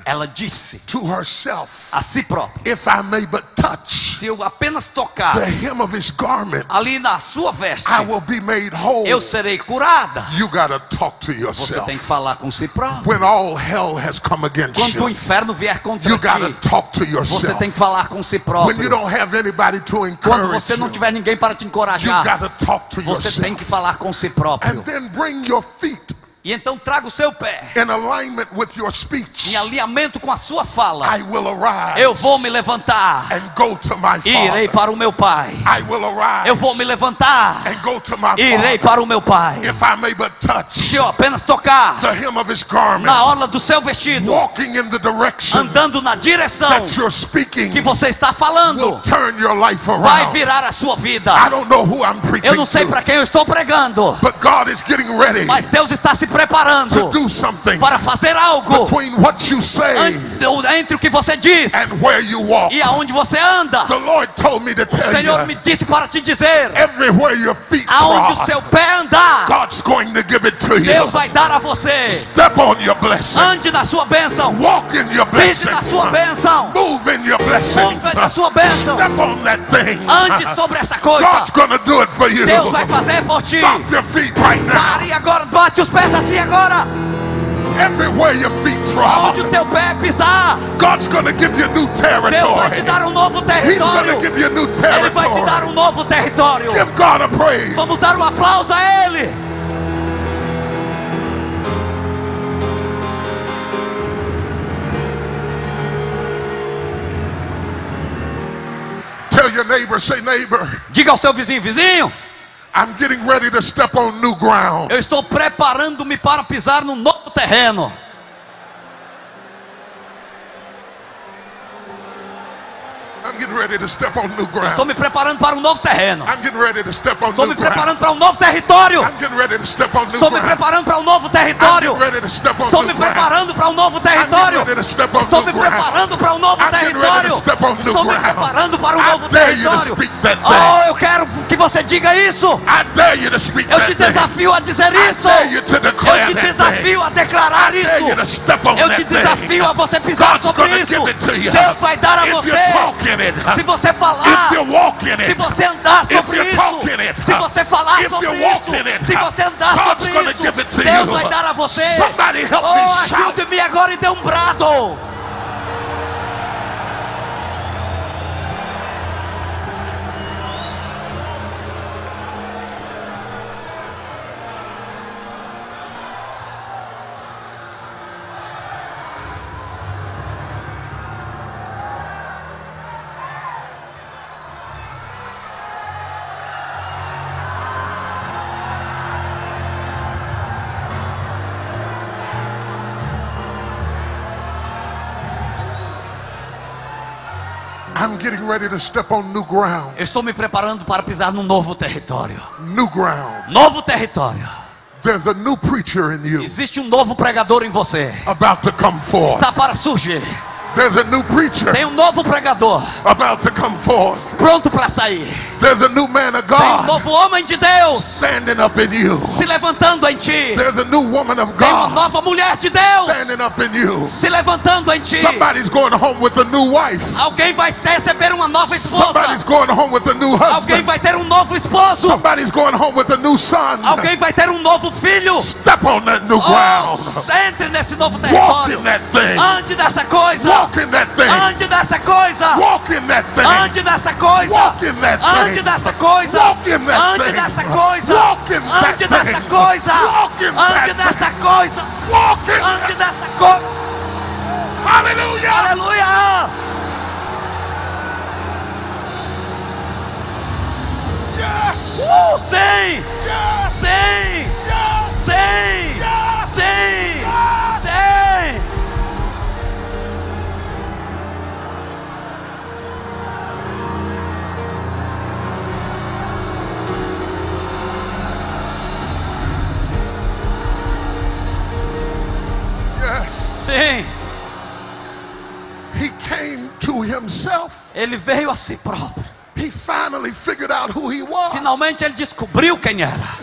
Ela disse to herself, a si própria: If I may but touch, se eu apenas tocar the hem of his garment, ali na sua veste, I will be made whole. Eu serei curada. You gotta talk to yourself. Você tem que falar com si próprio. When all hell has come against you, quando o inferno vier contra you ti, gotta talk to yourself. Você tem que falar com si próprio. When you don't have anybody to encourage, quando você não tiver ninguém para te encorajar, you gotta talk to você yourself. Tem que falar com si próprio. And then bring your feet, e então traga o seu pé em alinhamento com a sua fala. Eu vou me levantar e irei para o meu pai. Eu vou me levantar e irei para o meu pai. Se eu apenas tocar na orla do seu vestido, andando na direção que você está falando, vai virar a sua vida. Eu não sei para quem eu estou pregando, mas Deus está se preparando para fazer algo entre o que você diz e aonde você anda. O Senhor me disse para te dizer: aonde o seu pé andar, Deus vai dar a você. Ande na sua bênção, pise na sua bênção, move na sua bênção, ande sobre essa coisa. Deus vai fazer por ti. Pare e agora bate os pés assim agora. Onde o teu pé pisar, Deus vai te dar um novo território. Ele vai te dar um novo território. Vamos dar um aplauso a Ele. Tell your neighbor, say neighbor. Diga ao seu vizinho: vizinho, I'm getting ready to step on new ground. Eu estou preparando-me para pisar num novo terreno. I'm getting ready to step on new ground. Estou me preparando para um novo terreno. I'm getting ready to step on estou new me preparando ground. Para um novo território. I'm getting ready to step on new estou ground. Me preparando para um novo território. I'm ready to step on estou new me ground. Preparando para um novo território. I'm ready to step on estou new me ground. Preparando para um novo I'm território. Ready to step on estou new me ground. Preparando para um I novo dare território. You to speak that thing. Oh, eu quero que você diga isso. I dare you to speak that eu te desafio thing. A dizer isso. I dare you to declare eu te desafio that a declarar thing. Isso. I dare you to step on eu that te desafio thing. A você pisar God's sobre isso. Deus vai dar a você. Se você falar, se você andar sobre isso, se você falar sobre isso, se você andar sobre isso, Deus vai dar a você. Oh, ajude-me agora e dê um brado. I'm getting ready to step on new ground. Estou me preparando para pisar num novo território. New ground. Novo território. There's a new preacher in you. Existe um novo pregador em você. About to come forth. Está para surgir. There's a new preacher. Tem um novo pregador. About to come forth. Pronto para sair. There's a new man of God. Tem um novo homem de Deus. Standing up in you. Se levantando em ti. There's a new woman of God. Tem uma nova mulher de Deus. Standing up in you. Se levantando em ti. Somebody's going home with a new wife. Alguém vai receber uma nova esposa. Somebody's going home with a new husband. Alguém vai ter um novo esposo. Somebody's going home with a new son. Alguém vai ter um novo filho. Step on that new ground. Entre nesse novo território. Walk in that thing. Ande nessa coisa. Walk in that thing. Ande nessa coisa. Walk in that thing. Ande nessa coisa. Walk in that thing. Ande nessa coisa. Walk in that thing. Ande nessa coisa. Walk in that thing. Ande nessa coisa. Walk in that thing. Ande nessa coisa. Walk in that thing. Ande nessa coisa. Aleluia. Aleluia. Yes. Sim. Yes. Sim. Yes. Sim. Yes. Sim. Yes. Sim. Sim. Sim. He came to himself. Ele veio a si próprio. He finally figured out who he was. Finalmente ele descobriu quem era.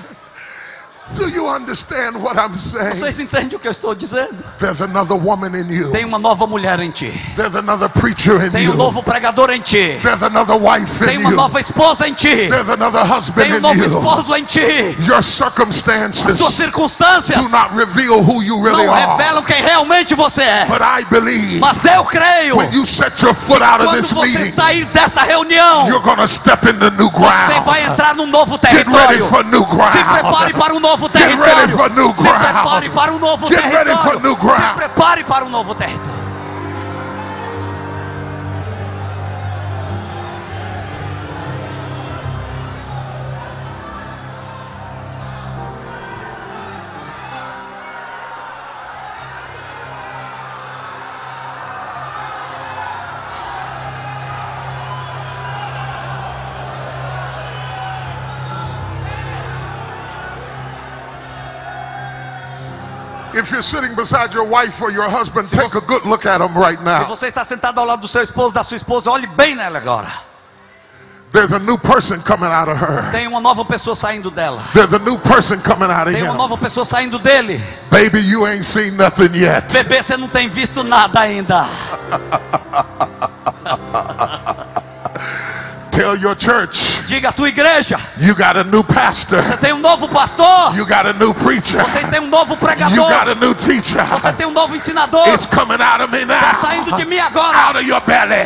Do you understand what I'm saying? Vocês entendem o que eu estou dizendo? There's another woman in you. Tem uma nova mulher em ti. There's another preacher in you. Tem um novo pregador em ti. There's another wife in you. Tem uma nova esposa em ti. There's another husband in you. Tem um novo esposo em ti. Your circumstances. As tuas circunstâncias do not reveal who you really não revelam quem realmente você é. But I believe, mas eu creio, when you set your foot out of this meeting, quando você sair desta reunião, you're gonna step into new ground. Você vai entrar num novo território. Get ready for new ground. Se prepare para um novo território. Se prepare para um novo território. Se prepare para um novo território. If you're sitting beside your wife or your husband, take a good look at them right now. Se você está sentado ao lado do seu esposo, da sua esposa, olhe bem nela agora. There's a new person coming out of her. Tem uma nova pessoa saindo dela. There's a new person coming out of him. Tem uma nova pessoa saindo dele. Baby, you ain't seen nothing yet. Bebê, você não tem visto nada ainda. Tell your church, diga a tua igreja, you got a new pastor. Você tem um novo pastor. You got a new preacher. Você tem um novo pregador. You got a new teacher. Você tem um novo ensinador. It's coming out of me now. Está saindo de mim agora. Out of your belly.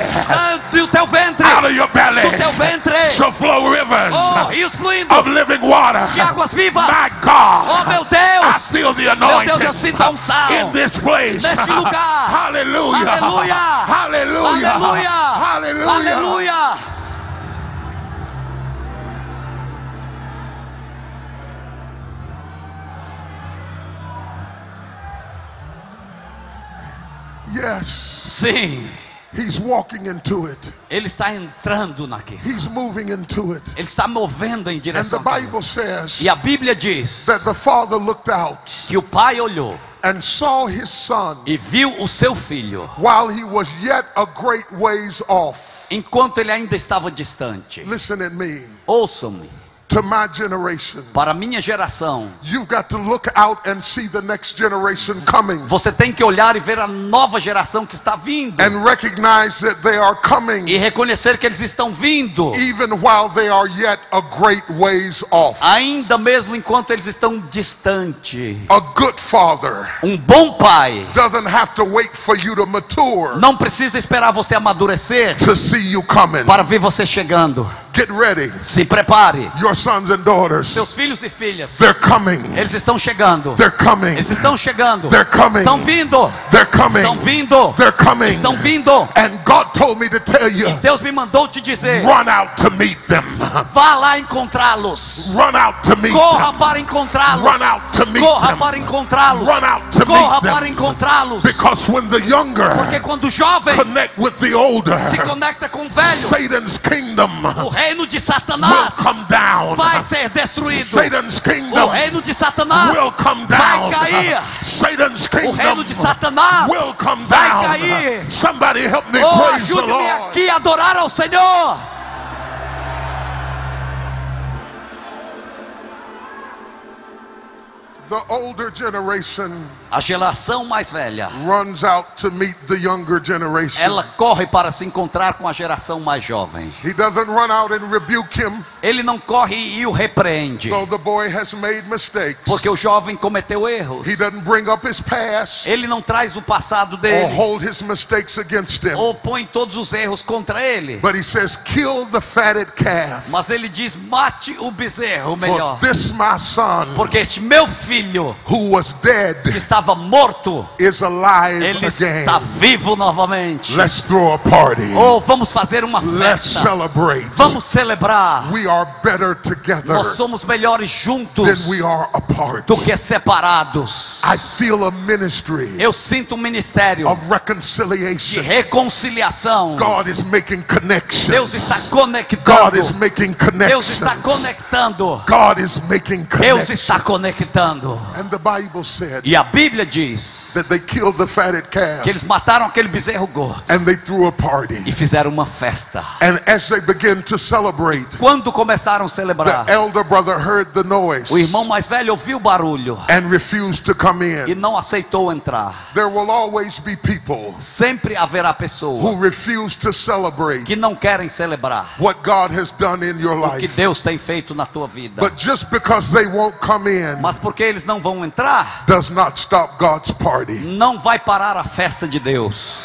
Do teu ventre. Out of your belly. Do teu ventre. So flow rivers. Oh, rios fluindo. Of living water. De águas vivas. My God. Oh, meu Deus. I feel the anointing. Meu Deus, eu sinto a unção. In this place. Neste lugar. Hallelujah. Hallelujah. Hallelujah. Hallelujah. Hallelujah. Yes. Sim. He's walking into it. Ele está entrando naquilo. He's moving into it. Ele está movendo em direção a isso. E a Bíblia diz that the father looked out, que o pai olhou and saw his son, e viu o seu filho, while he was yet a great ways off, enquanto ele ainda estava distante. Listen at me. Ouçam-me. To my generation, para a minha geração, you've got to look out and see the next generation coming. Você tem que olhar e ver a nova geração que está vindo. And recognize that they are coming. E reconhecer que eles estão vindo. Even while they are yet a great ways off. Ainda mesmo enquanto eles estão distante. A good father, um bom pai, doesn't have to wait for you to mature. Não precisa esperar você amadurecer. To see you coming. Para ver você chegando. Get ready. Se prepare. Your sons and daughters. Seus filhos e filhas. They're coming. Eles estão chegando. They're coming. Eles estão chegando. They're coming. Estão vindo. They're coming. Estão vindo. They're coming. Estão vindo. And God told me to tell you. E Deus me mandou te dizer. Run out to meet them. Vá lá encontrá-los. Run out to meet them. Corra para encontrá-los. Run out to meet them. Corra para encontrá-los. Run out to meet them. Corra para encontrá-los. Because when the younger. Porque quando o jovem. Connect with the older. Se conecta com o velho. Satan's kingdom. O reino de Satanás vai ser destruído. O reino de Satanás vai cair. O reino de Satanás vai cair. Oh, ajude-me aqui a adorar ao Senhor. The older generation, a geração mais velha, runs out to meet the younger generation. Ela corre para se encontrar com a geração mais jovem. He doesn't run out and rebuke him, ele não corre e o repreende, though the boy has made mistakes, porque o jovem cometeu erros. He doesn't bring up his past, ele não traz o passado dele, or hold his mistakes against him, ou põe todos os erros contra ele. But he says, kill the fatted calf, mas ele diz, mate o bezerro melhor, for this my son, porque este meu filho who was dead, que estava morto, is alive ele again. Está vivo novamente. Let's throw a party. Oh, vamos fazer uma festa. Let's celebrate. Vamos celebrar. We are better together. Nós somos melhores juntos than we are apart. Do que separados. I feel a ministry. Eu sinto ministério of reconciliation. De reconciliação. God is making connections. Deus está conectando. God is making connections. Deus está conectando. God is making connections. Deus está conectando. Senhor. E a Bíblia diz que eles mataram aquele bezerro gordo e fizeram uma festa. Quando começaram a celebrar, o irmão mais velho ouviu o barulho e não aceitou entrar. Sempre haverá pessoas que não querem celebrar o que Deus tem feito na tua vida. Mas porque eles não vão entrar, não vai parar a festa de Deus.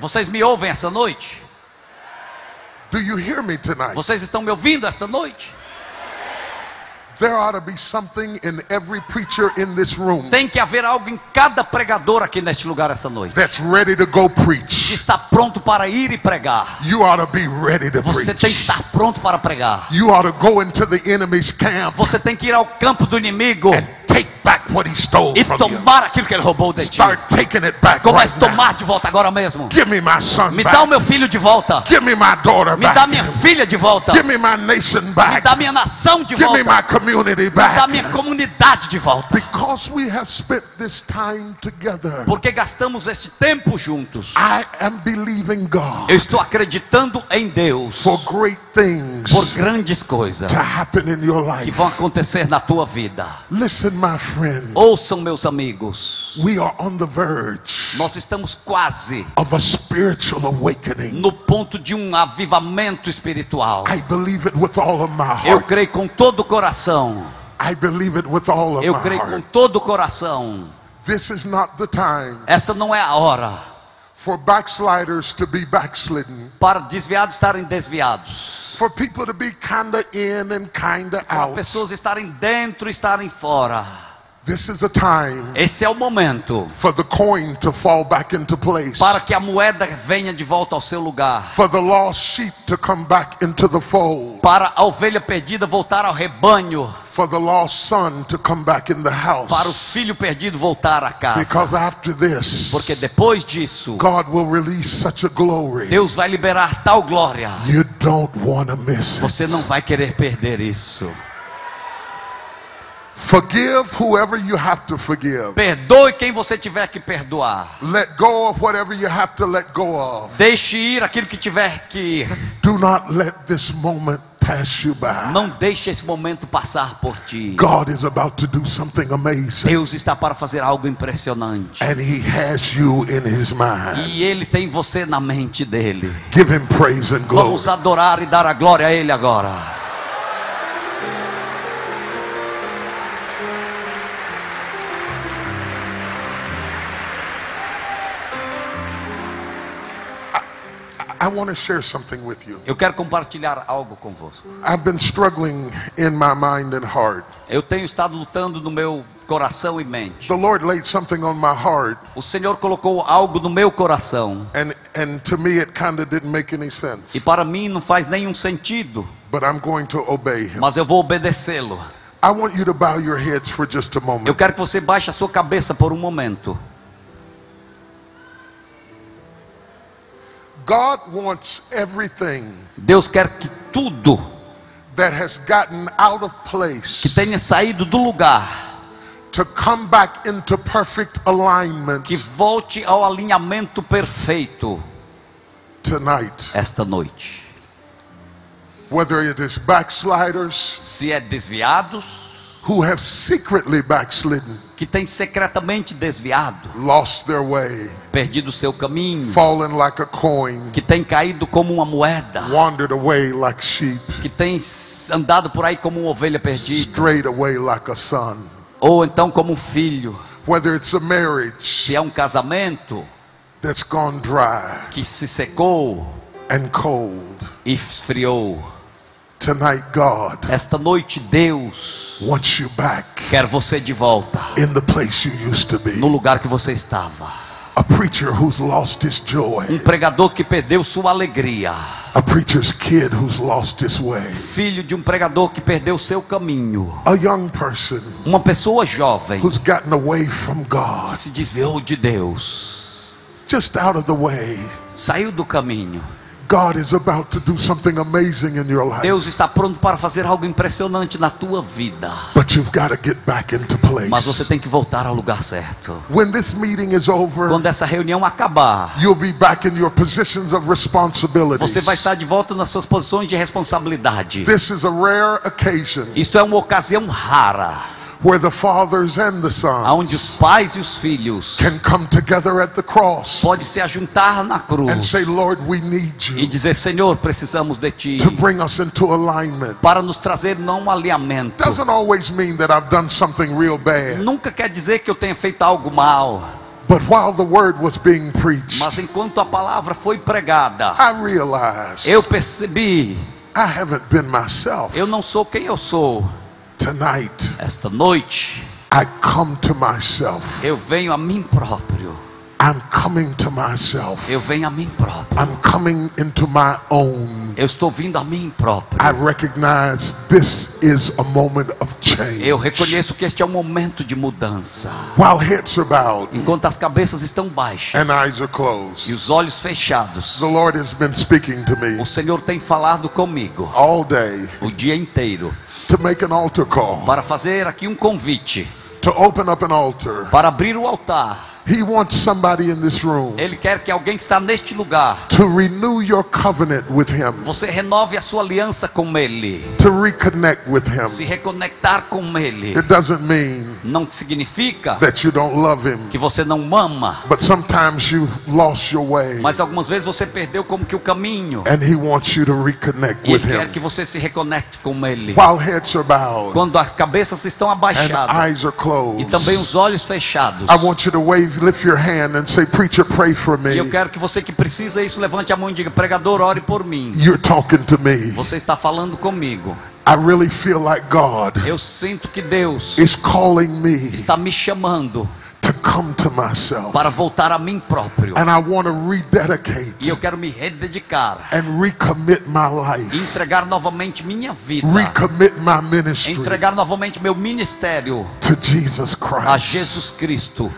Vocês me ouvem esta noite? Vocês estão me ouvindo esta noite? Tem que haver algo em cada pregador aqui neste lugar essa noite. Que está pronto para ir e pregar. Você tem que estar pronto para pregar. Você tem que ir ao campo do inimigo. E tomar aquilo que ele roubou de ti. Comece a tomar de volta agora mesmo. Me dá o meu filho de volta. Me dá minha filha de volta. Me dá minha nação de volta. Me dá minha comunidade de volta. Porque gastamos este tempo juntos. Eu estou acreditando em Deus por grandes coisas que vão acontecer na tua vida. Ouçam, meus amigos, nós estamos quase no ponto de um avivamento espiritual. Eu creio com todo o coração. Eu creio com todo o coração. Essa não é a hora para desviados estarem desviados. Para pessoas estarem dentro e estarem fora. Esse é o momento para que a moeda venha de volta ao seu lugar. Para a ovelha perdida voltar ao rebanho. Para o filho perdido voltar à casa. Porque depois disso, Deus vai liberar tal glória. Você não vai querer perder isso. Forgive whoever you have to forgive. Perdoe quem você tiver que perdoar. Let go of whatever you have to let go of. Deixe ir aquilo que tiver que ir. Do not let this moment pass you by. Não deixe esse momento passar por ti. God is about to do something amazing. Deus está para fazer algo impressionante. And he has you in his mind. E ele tem você na mente dele. Give him praise and glory. Vamos adorar e dar a glória a ele agora. Eu quero compartilhar algo convosco. Eu tenho estado lutando no meu coração e mente. O Senhor colocou algo no meu coração. E para mim não faz nenhum sentido. Mas eu vou obedecê-lo. Eu quero que você baixe a sua cabeça por um momento. Deus quer que tudo que tenha saído do lugar que volte ao alinhamento perfeito esta noite. Se é desviados que tem secretamente desviado, perdido seu caminho, que tem caído como uma moeda, que tem andado por aí como uma ovelha perdida, ou então como um filho, se é um casamento que se secou e esfriou. Esta noite Deus quer você de volta no lugar que você estava. Um pregador que perdeu sua alegria. Filho de um pregador que perdeu seu caminho. Uma pessoa jovem que se desviou de Deus. Saiu do caminho. Deus está pronto para fazer algo impressionante na tua vida. Mas você tem que voltar ao lugar certo. Quando essa reunião acabar, você vai estar de volta nas suas posições de responsabilidade. Isto é uma ocasião rara, onde os pais e os filhos podem se ajuntar na cruz e dizer: Senhor, precisamos de Ti para nos trazer num alinhamento. Nunca quer dizer que eu tenha feito algo mal, mas enquanto a palavra foi pregada, eu percebi: eu não sou quem eu sou. Esta noite eu venho a mim próprio. Eu venho a mim próprio. Eu estou vindo a mim próprio. Eu reconheço que este é um momento de mudança. Enquanto as cabeças estão baixas e os olhos fechados, o Senhor tem falado comigo o dia inteiro para fazer aqui um convite, para abrir o altar. Ele quer que alguém que está neste lugar você renove a sua aliança com Ele, se reconectar com Ele. Não significa que você não o ama, mas algumas vezes você perdeu como que o caminho, e Ele quer que você se reconecte com Ele. Quando as cabeças estão abaixadas e também os olhos fechados, eu quero que você que precisa isso levante a mão e diga: pregador, ore por mim. Você está falando comigo. Eu sinto que Deus está me chamando para voltar a mim próprio. E eu quero me rededicar e entregar novamente minha vida, entregar novamente meu ministério a Jesus Cristo.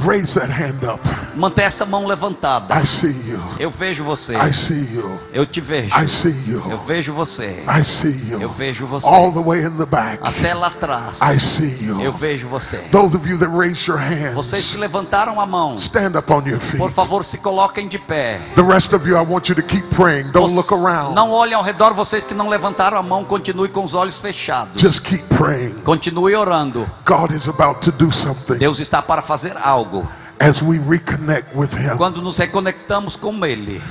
Raise that hand up. Mantenha essa mão levantada. I see you. Eu vejo você. I see you. Eu te vejo. I see you. Eu vejo você. I see you. Eu vejo você. All the way in the back. Até lá atrás. I see you. Eu vejo você. Those of you that raise your hands, vocês que levantaram a mão, stand up on your feet. Por favor, se coloquem de pé. The rest of you, I want you to keep praying. Don't look around. Não olhem ao redor. Vocês que não levantaram a mão, continue com os olhos fechados. Just keep praying. Continue orando. God is about to do something. Deus está para fazer algo. Quando nos reconectamos com Ele.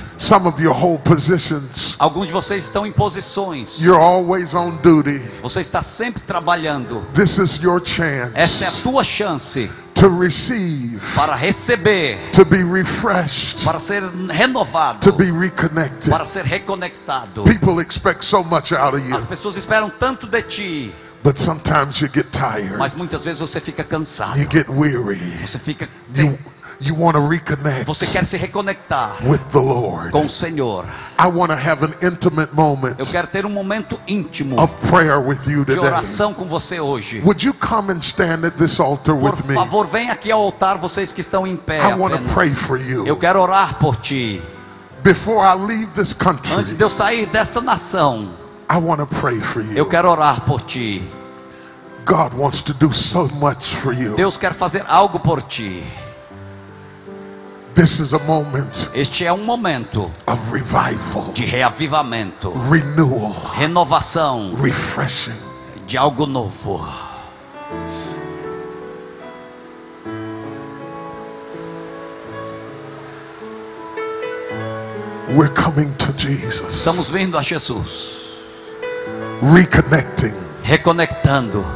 Alguns de vocês estão em posições. Você está sempre trabalhando. Esta é a tua chance para receber, para ser renovado, para ser reconectado. As pessoas esperam tanto de ti, mas muitas vezes você fica cansado. Você fica Você quer se reconectar com o Senhor. Eu quero ter um momento íntimo de oração com você hoje. Por favor, venha aqui ao altar, vocês que estão em pé. Eu quero orar por ti. Antes de eu sair desta nação, eu quero orar por ti. Deus quer fazer algo por ti. Este é um momento de reavivamento, renovação, de algo novo. Estamos vindo a Jesus. Reconectando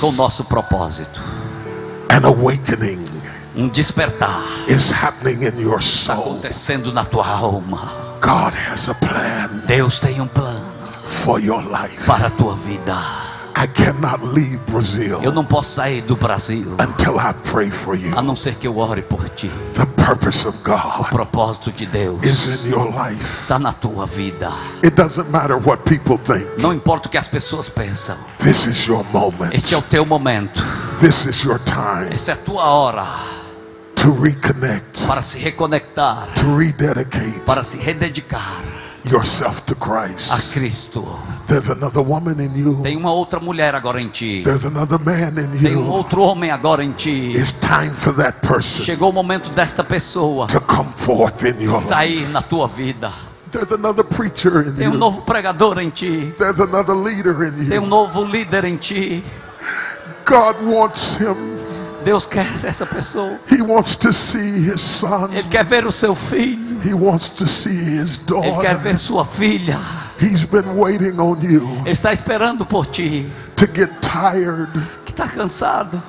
com o nosso propósito. Um despertar está acontecendo na tua alma. Deus tem um plano para a tua vida. Eu não posso sair do Brasil a não ser que eu ore por ti. O propósito de Deus está na tua vida. Não importa o que as pessoas pensam. Este é o teu momento. Essa é a tua hora to reconnect, para se reconectar, to rededicate, para se rededicar yourself to Christ, a Cristo. There's another woman in you. Tem uma outra mulher agora em ti. There's another man in you. Tem um outro homem agora em ti. It's time for that person. Chegou o momento desta pessoa to come forth in your life, sair na tua vida. There's another preacher in you. Tem um novo pregador em ti. There's another leader in you. Tem um novo líder em ti. God wants him. Deus quer essa pessoa. He wants to see his son. Ele quer ver o seu filho. He wants to see his daughter. Ele quer ver sua filha. He's been waiting on you. Ele está esperando por ti. To get tired. Que está cansado.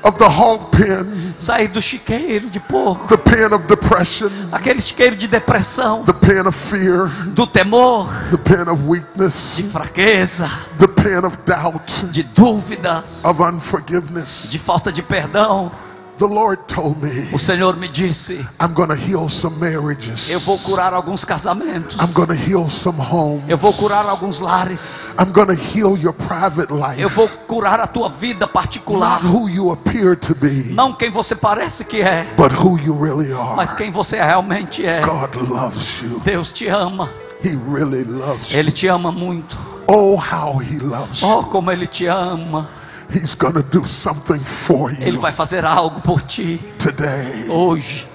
Of the hog pen, sair do chiqueiro de porco, the pen of depression, aquele chiqueiro de depressão, the pen of fear, do temor, the pen of weakness, de fraqueza, the pen of doubt, de dúvidas, of unforgiveness, de falta de perdão. The Lord told me, o Senhor me disse, I'm gonna heal some marriages. Eu vou curar alguns casamentos. I'm gonna heal some homes. Eu vou curar alguns lares. I'm gonna heal your private life. Eu vou curar a tua vida particular. Not who you appear to be, não quem você parece que é, but who you really are. Mas quem você realmente é. God loves you. Deus te ama. He really loves you. Ele te ama muito. Oh, how he loves you. Oh, como ele te ama. He's gonna do something for you. Ele vai fazer algo por ti. Today. Hoje.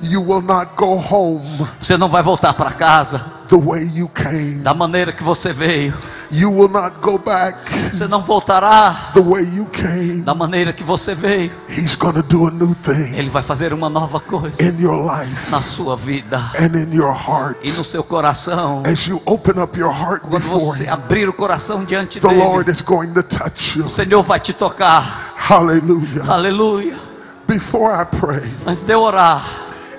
You will not go home. Você não vai voltar para casa. The way you came. Da maneira que você veio. You will not go back. Você não voltará. The way you came. Da maneira que você veio. He's gonna do a new thing. Ele vai fazer uma nova coisa. In your life. Na sua vida. And in your heart. E no seu coração. As you open up your heart before him. Quando você abrir o coração diante dele. The Lord is going to touch you. O Senhor vai te tocar. Hallelujah. Hallelujah. Before I pray. Antes de eu orar.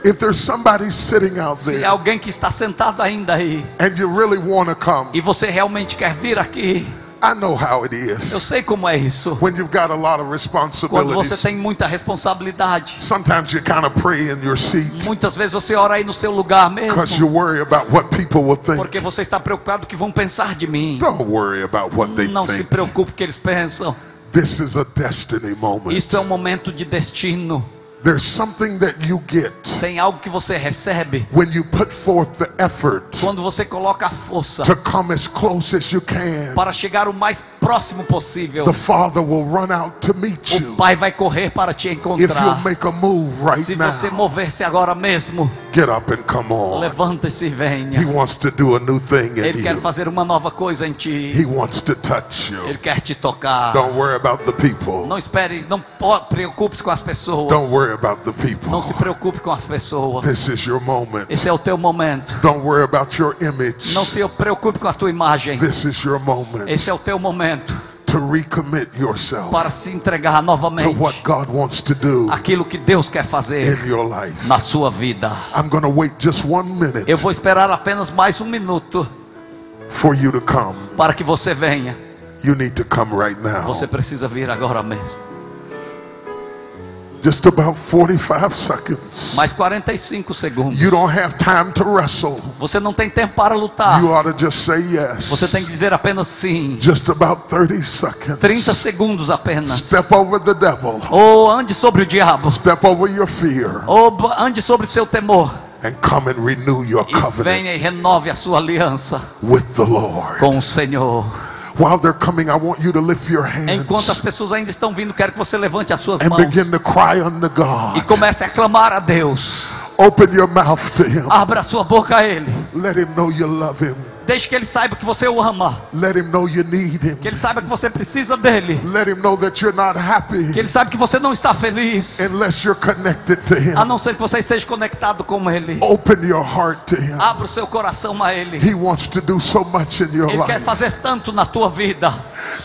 If there's somebody sitting out there, se alguém que está sentado ainda aí, and you really want to come, e você realmente quer vir aqui, I know how it is. Eu sei como é isso. When you've got a lot of responsibilities, quando você tem muita responsabilidade, sometimes you kind of pray in your seat, muitas vezes você ora aí no seu lugar mesmo, because you worry about what people will think, porque você está preocupado que vão pensar de mim. Don't worry about what they não think. Se preocupe que eles pensam. This is a destiny moment. Isto é um momento de destino. There's something that you get. Tem algo que você recebe. When you put forth the effort. Quando você coloca a força. To come as close as you can. Para chegar o mais próximo possível. The Father will run out to meet you. O Pai vai correr para te encontrar. If you make a move right now. Se você mover-se agora mesmo. Get up and come on. Levante-se e venha. He wants to do a new thing in you. Ele quer fazer uma nova coisa em ti. He wants to touch you. Ele quer te tocar. Don't worry about the people. Não espere, não preocupe-se com as pessoas. Don't worry about the people. Não se preocupe com as pessoas. This is your moment. Esse é o teu momento. Don't worry about your image. Não se preocupe com a tua imagem. This is your moment. Esse é o teu momento. To recommit yourself. Para se entregar novamente. To what God wants to do. Aquilo que Deus quer fazer. In your life. Na sua vida. I'm gonna wait just 1 minute. Eu vou esperar apenas mais 1 minuto. For you to come. Para que você venha. You need to come right now. Você precisa vir agora mesmo. Just about 45 seconds. Mais 45 segundos. You don't have time to wrestle. Você não tem tempo para lutar. You ought to just say yes. Você tem que dizer apenas sim. Just about 30 seconds. 30 segundos apenas. Step over the devil. Ou ande sobre o diabo. Step over your fear. Ou ande sobre seu temor. And come and renew your covenant. E venha e renove a sua aliança. With the Lord. Com o Senhor. While they're coming, I want you to lift your hands. Enquanto as pessoas ainda estão vindo, quero que você levante as suas mãos. And begin to cry unto God. E comece a clamar a Deus. Open your mouth to him. Abra sua boca a ele. Let him know you love him. Deixe que ele saiba que você o ama. Let him know you need him. Que ele saiba que você precisa dele. Let him know that you're not happy. Que ele saiba que você não está feliz. Unless you're connected to him. A não ser que você esteja conectado com ele. Open your heart to him. Abra o seu coração a ele. He wants to do so much in your life. Ele quer fazer tanto na tua vida.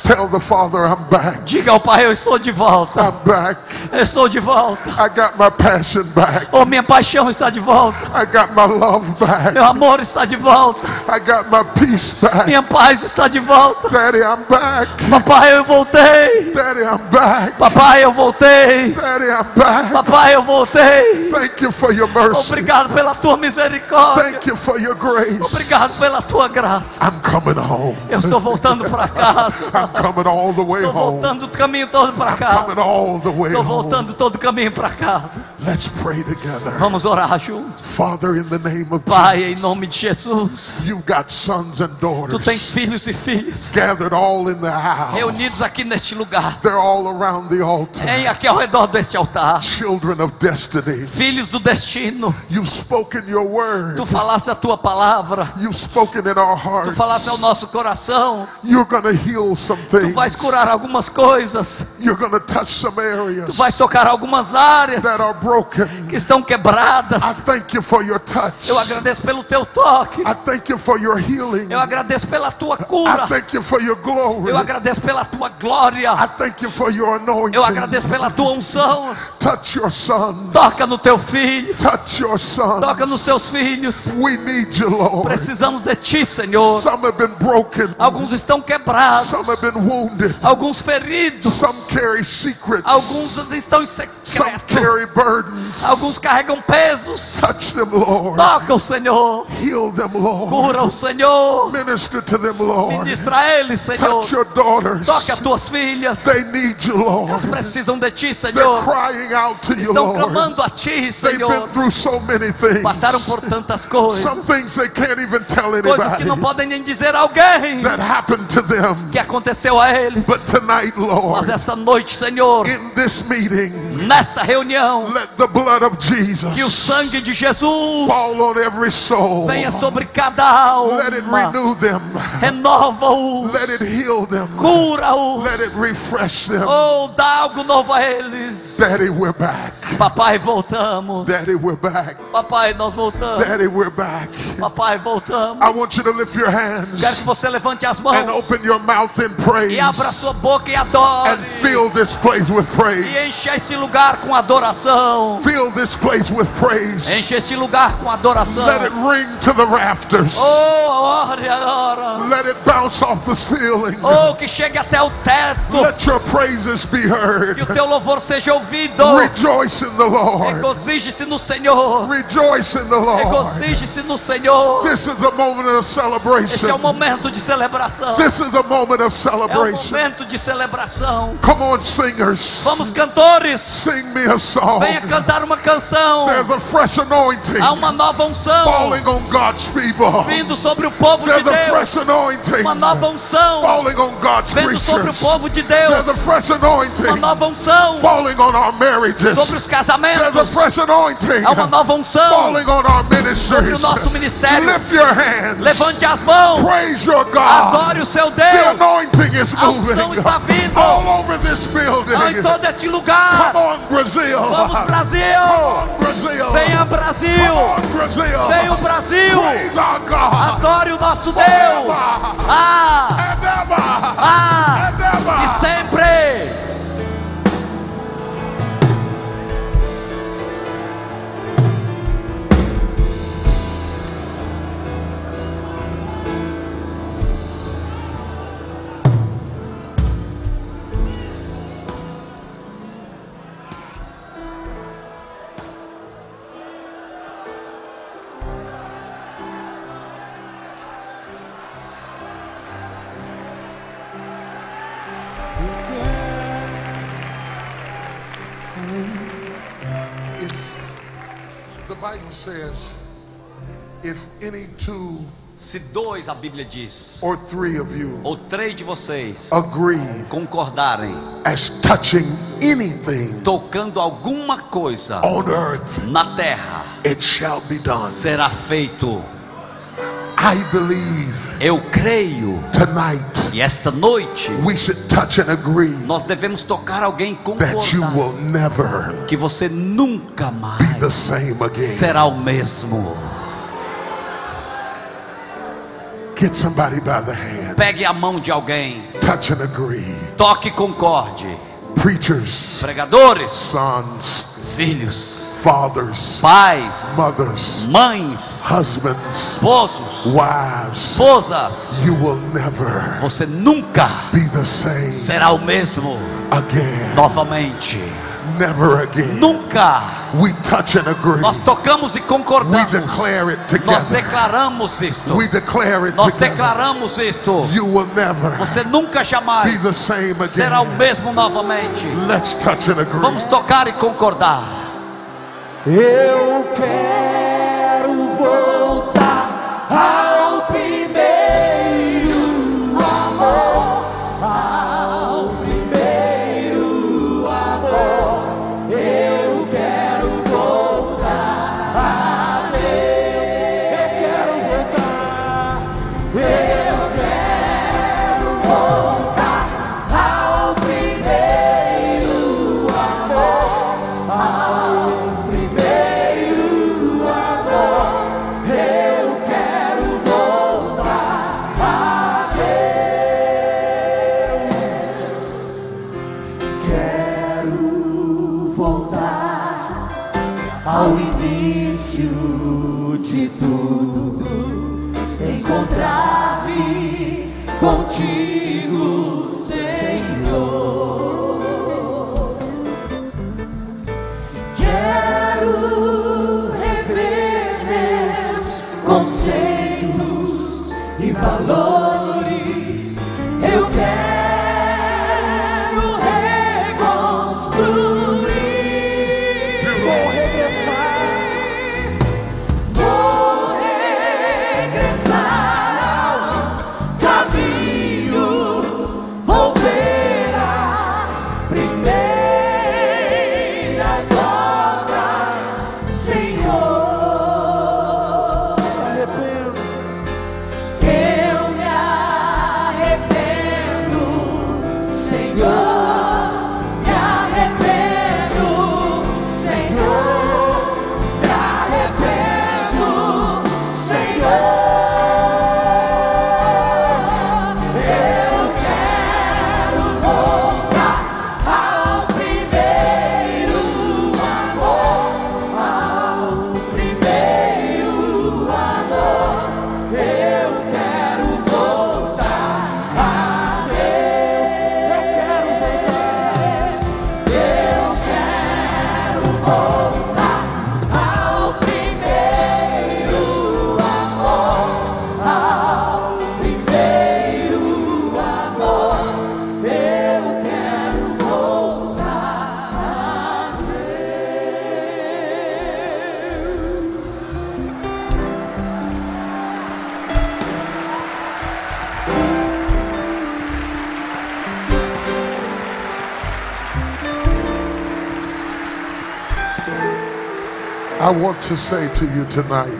Tell the Father, I'm back. Diga ao Pai, eu estou de volta. I'm back. Eu estou de volta. I got my passion back. Oh, minha paixão está de volta. I got my love back. Meu amor está de volta. I got my peace back. Minha paz está de volta. Daddy, I'm back. Papai, eu voltei. Daddy, I'm back. Papai, eu voltei. Daddy, I'm back. Papai, eu voltei. Thank you for your mercy. Obrigado pela tua misericórdia. Thank you for your grace. Obrigado pela tua graça. I'm coming home. Eu estou voltando para casa. I'm coming all the way home. Estou voltando o caminho todo para casa. I'm coming all the way home. Estou voltando todo o caminho para casa. Let's pray together. Vamos orar juntos. Father, in the name of Jesus. Pai, em nome de Jesus. You've got sons and daughters. Tu tens filhos e filhas. Gathered all in the house. Reunidos aqui neste lugar. They're all around the altar. Em aqui ao redor deste altar. Children of destiny. Filhos do destino. You've spoken your word. Tu falaste a tua palavra. You've spoken in our hearts. Tu falaste ao nosso coração. You're gonna heal some things. Tu vais curar algumas coisas. You're gonna touch some areas. Tu vais tocar algumas áreas that are broken. Que estão quebradas. I thank you for your touch. Eu agradeço pelo teu toque. I thank you for your healing. Eu agradeço pela tua cura. I thank you for your glory. Eu agradeço pela tua glória. I thank you for your anointing. Eu agradeço pela tua unção. Touch your sons. Toca no teu filho. Touch your sons. Toca nos teus filhos. We need you, Lord. Precisamos de ti, Senhor. Some have been broken. Alguns estão quebrados. Some have been wounded. Alguns feridos. Some carry secrets. Alguns estão em secreto. Some carry burdens. Alguns carregam pesos. Touch them, Lord. Toca o Senhor. Heal them, Lord. Cura o Senhor. Minister to them, Lord. Ministra a eles, Senhor. Touch your daughters. Toca as tuas filhas. They need you, Lord. Elas precisam de ti, Senhor. They're crying out to you, Lord. Estão clamando a ti, Senhor. They've been through so many things. Passaram por tantas coisas. Some things they can't even tell anybody. Coisas que não podem nem dizer a alguém. That happened to them. Que aconteceu a eles. But tonight, Lord. Mas esta noite, Senhor. In this meeting. Nesta reunião. Let the blood of Jesus. Que o sangue de Jesus. Fall on every soul. Venha sobre cada alma. Let it renew them. Renova-os. Let it heal them. Cura-os. Let it refresh them. Oh, dá algo novo a eles. Daddy, we're back. Papai, voltamos. Daddy, we're back. Papai, nós voltamos. Daddy, we're back. Papai, voltamos. I want you to lift your hands. Quero que você levante as mãos. And open your mouth in praise. E abra sua boca e adore. And fill this place with praise. E encha esse lugar com adoração. Fill this place with praise. Enche este lugar com adoração. Let it ring to the rafters. Oh, ore agora. Let it bounce off the ceiling. Oh, que chegue até o teto. Let your praises be heard. Que o teu louvor seja ouvido. Rejoice in the Lord. Regozije-se no Senhor. Rejoice in the Lord. Regozije-se no Senhor. This is a moment of celebration. Esse é um momento de celebração. This is a moment of celebration. É um momento de celebração. Come on, singers. Vamos, cantores. Sing me a song. Venha cantar uma canção. There's a fresh anointing. Há uma nova unção. Falling on God's people. Vindo sobre o povo de Deus. There's a fresh anointing. Uma nova unção. Falling on God's preachers. Vindo sobre o povo de Deus. There's a fresh anointing. Uma nova unção. Falling on our marriages. Sobre os casamentos. There's a fresh anointing. Há uma nova unção. Falling on our ministries. Sobre o nosso ministério. Lift your hands. Levante as mãos. Praise your God. Adore o seu Deus. The anointing is moving. A unção está vindo. All over this building. Em todo este lugar. Come on, Brazil. Vamos, Brasil. Come on, Brazil. Venha, Brasil. Come on, Brazil. Venha, o Brasil. Praise our God. Adore o nosso Deus. E sempre. Se dois, a Bíblia diz, ou três de vocês concordarem tocando alguma coisa na terra, será feito. Eu creio e esta noite nós devemos tocar alguém com que você nunca mais será o mesmo. Get somebody by the hand. Pegue a mão de alguém. Touch and agree. Toque e concorde. Preachers. Pregadores. Sons. Filhos. Fathers. Pais. Mothers. Mães. Husbands. Esposos. esposas, você nunca será o mesmo novamente. Never again. Nunca. We touch and agree. Nós tocamos e concordamos. We declare it together. Nós declaramos isto. We declare it nós together. Declaramos isto. You will never você nunca jamais be the same again. Será o mesmo novamente. Let's touch and agree. Vamos tocar e concordar. Eu quero voltar ao primeiro amor.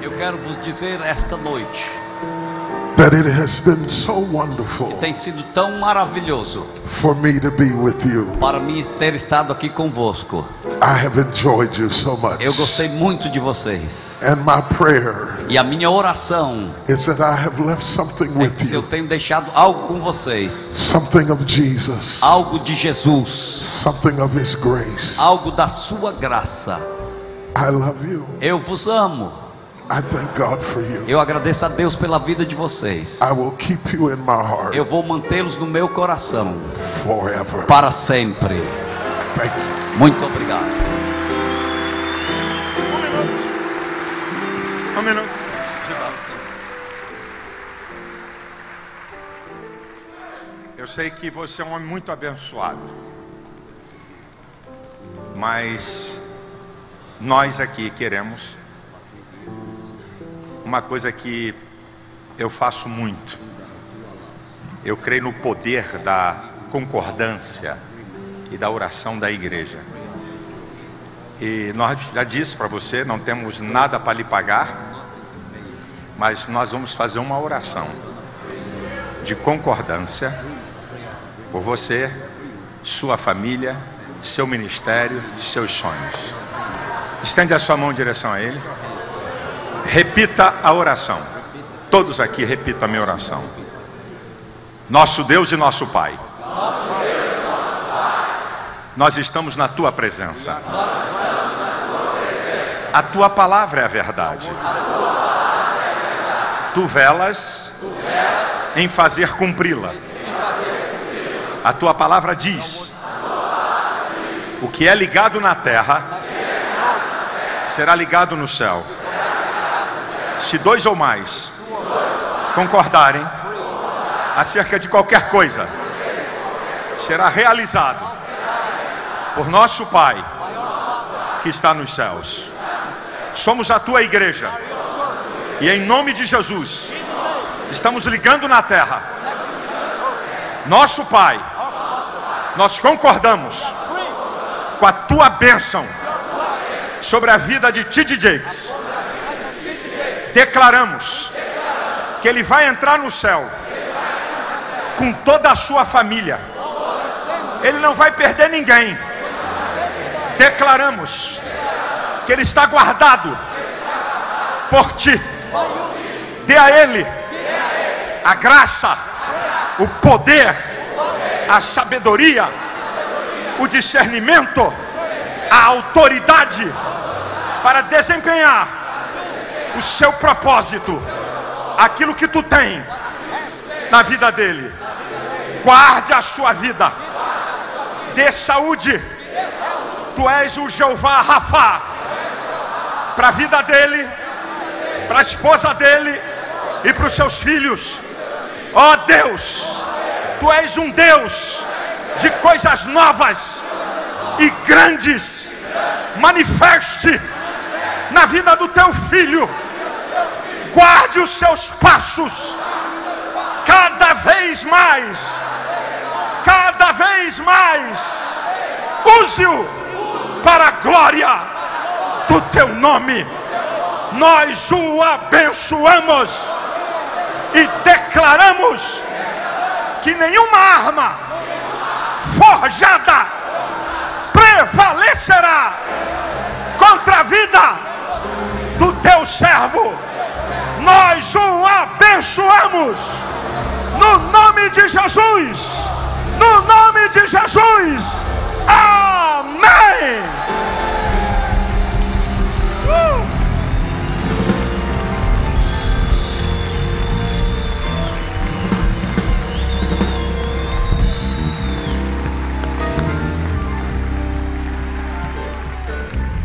Eu quero vos dizer esta noite que tem sido tão maravilhoso para mim ter estado aqui convosco. Eu gostei muito de vocês. E a minha oração é que eu tenho deixado algo com vocês, algo de Jesus, algo da sua graça. I love you. Eu vos amo. I thank God for you. Eu agradeço a Deus pela vida de vocês. I will keep you in my heart. Eu vou mantê-los no meu coração. Forever. Para sempre. Thank you. Muito obrigado. Um minuto. Eu sei que você é um homem muito abençoado, mas nós aqui queremos uma coisa que eu faço muito. Eu creio no poder da concordância e da oração da igreja. E nós já disse para você, não temos nada para lhe pagar, mas nós vamos fazer uma oração de concordância por você, sua família, seu ministério, seus sonhos. Estende a sua mão em direção a ele. Repita a oração. Todos aqui repitam a minha oração. Nosso Deus e nosso Pai, nós estamos na tua presença. A tua palavra é a verdade. Tu velas em fazer cumpri-la. A tua palavra diz: o que é ligado na terra será ligado no céu. Se dois ou mais concordarem acerca de qualquer coisa, será realizado por nosso Pai que está nos céus. Somos a tua igreja e em nome de Jesus estamos ligando na terra. Nosso Pai, nós concordamos com a tua bênção sobre a vida de T.D. Jakes. Declaramos que ele vai entrar no céu com toda a sua família. Ele não vai perder ninguém. Declaramos que ele está guardado por ti. Dê a ele a graça, o poder, a sabedoria, o discernimento, a autoridade para desempenhar o seu propósito, aquilo que tu tem na vida dele. Guarde a sua vida, dê saúde. Tu és o Jeová Rafá para a vida dele, para a esposa dele e para os seus filhos. Ó Deus, tu és um Deus de coisas novas e grandes. Manifeste na vida do teu filho. Guarde os seus passos cada vez mais, cada vez mais. Use-o para a glória do teu nome. Nós o abençoamos e declaramos que nenhuma arma forjada prevalecerá contra a vida do teu servo. Nós o abençoamos no nome de Jesus, no nome de Jesus. Amém.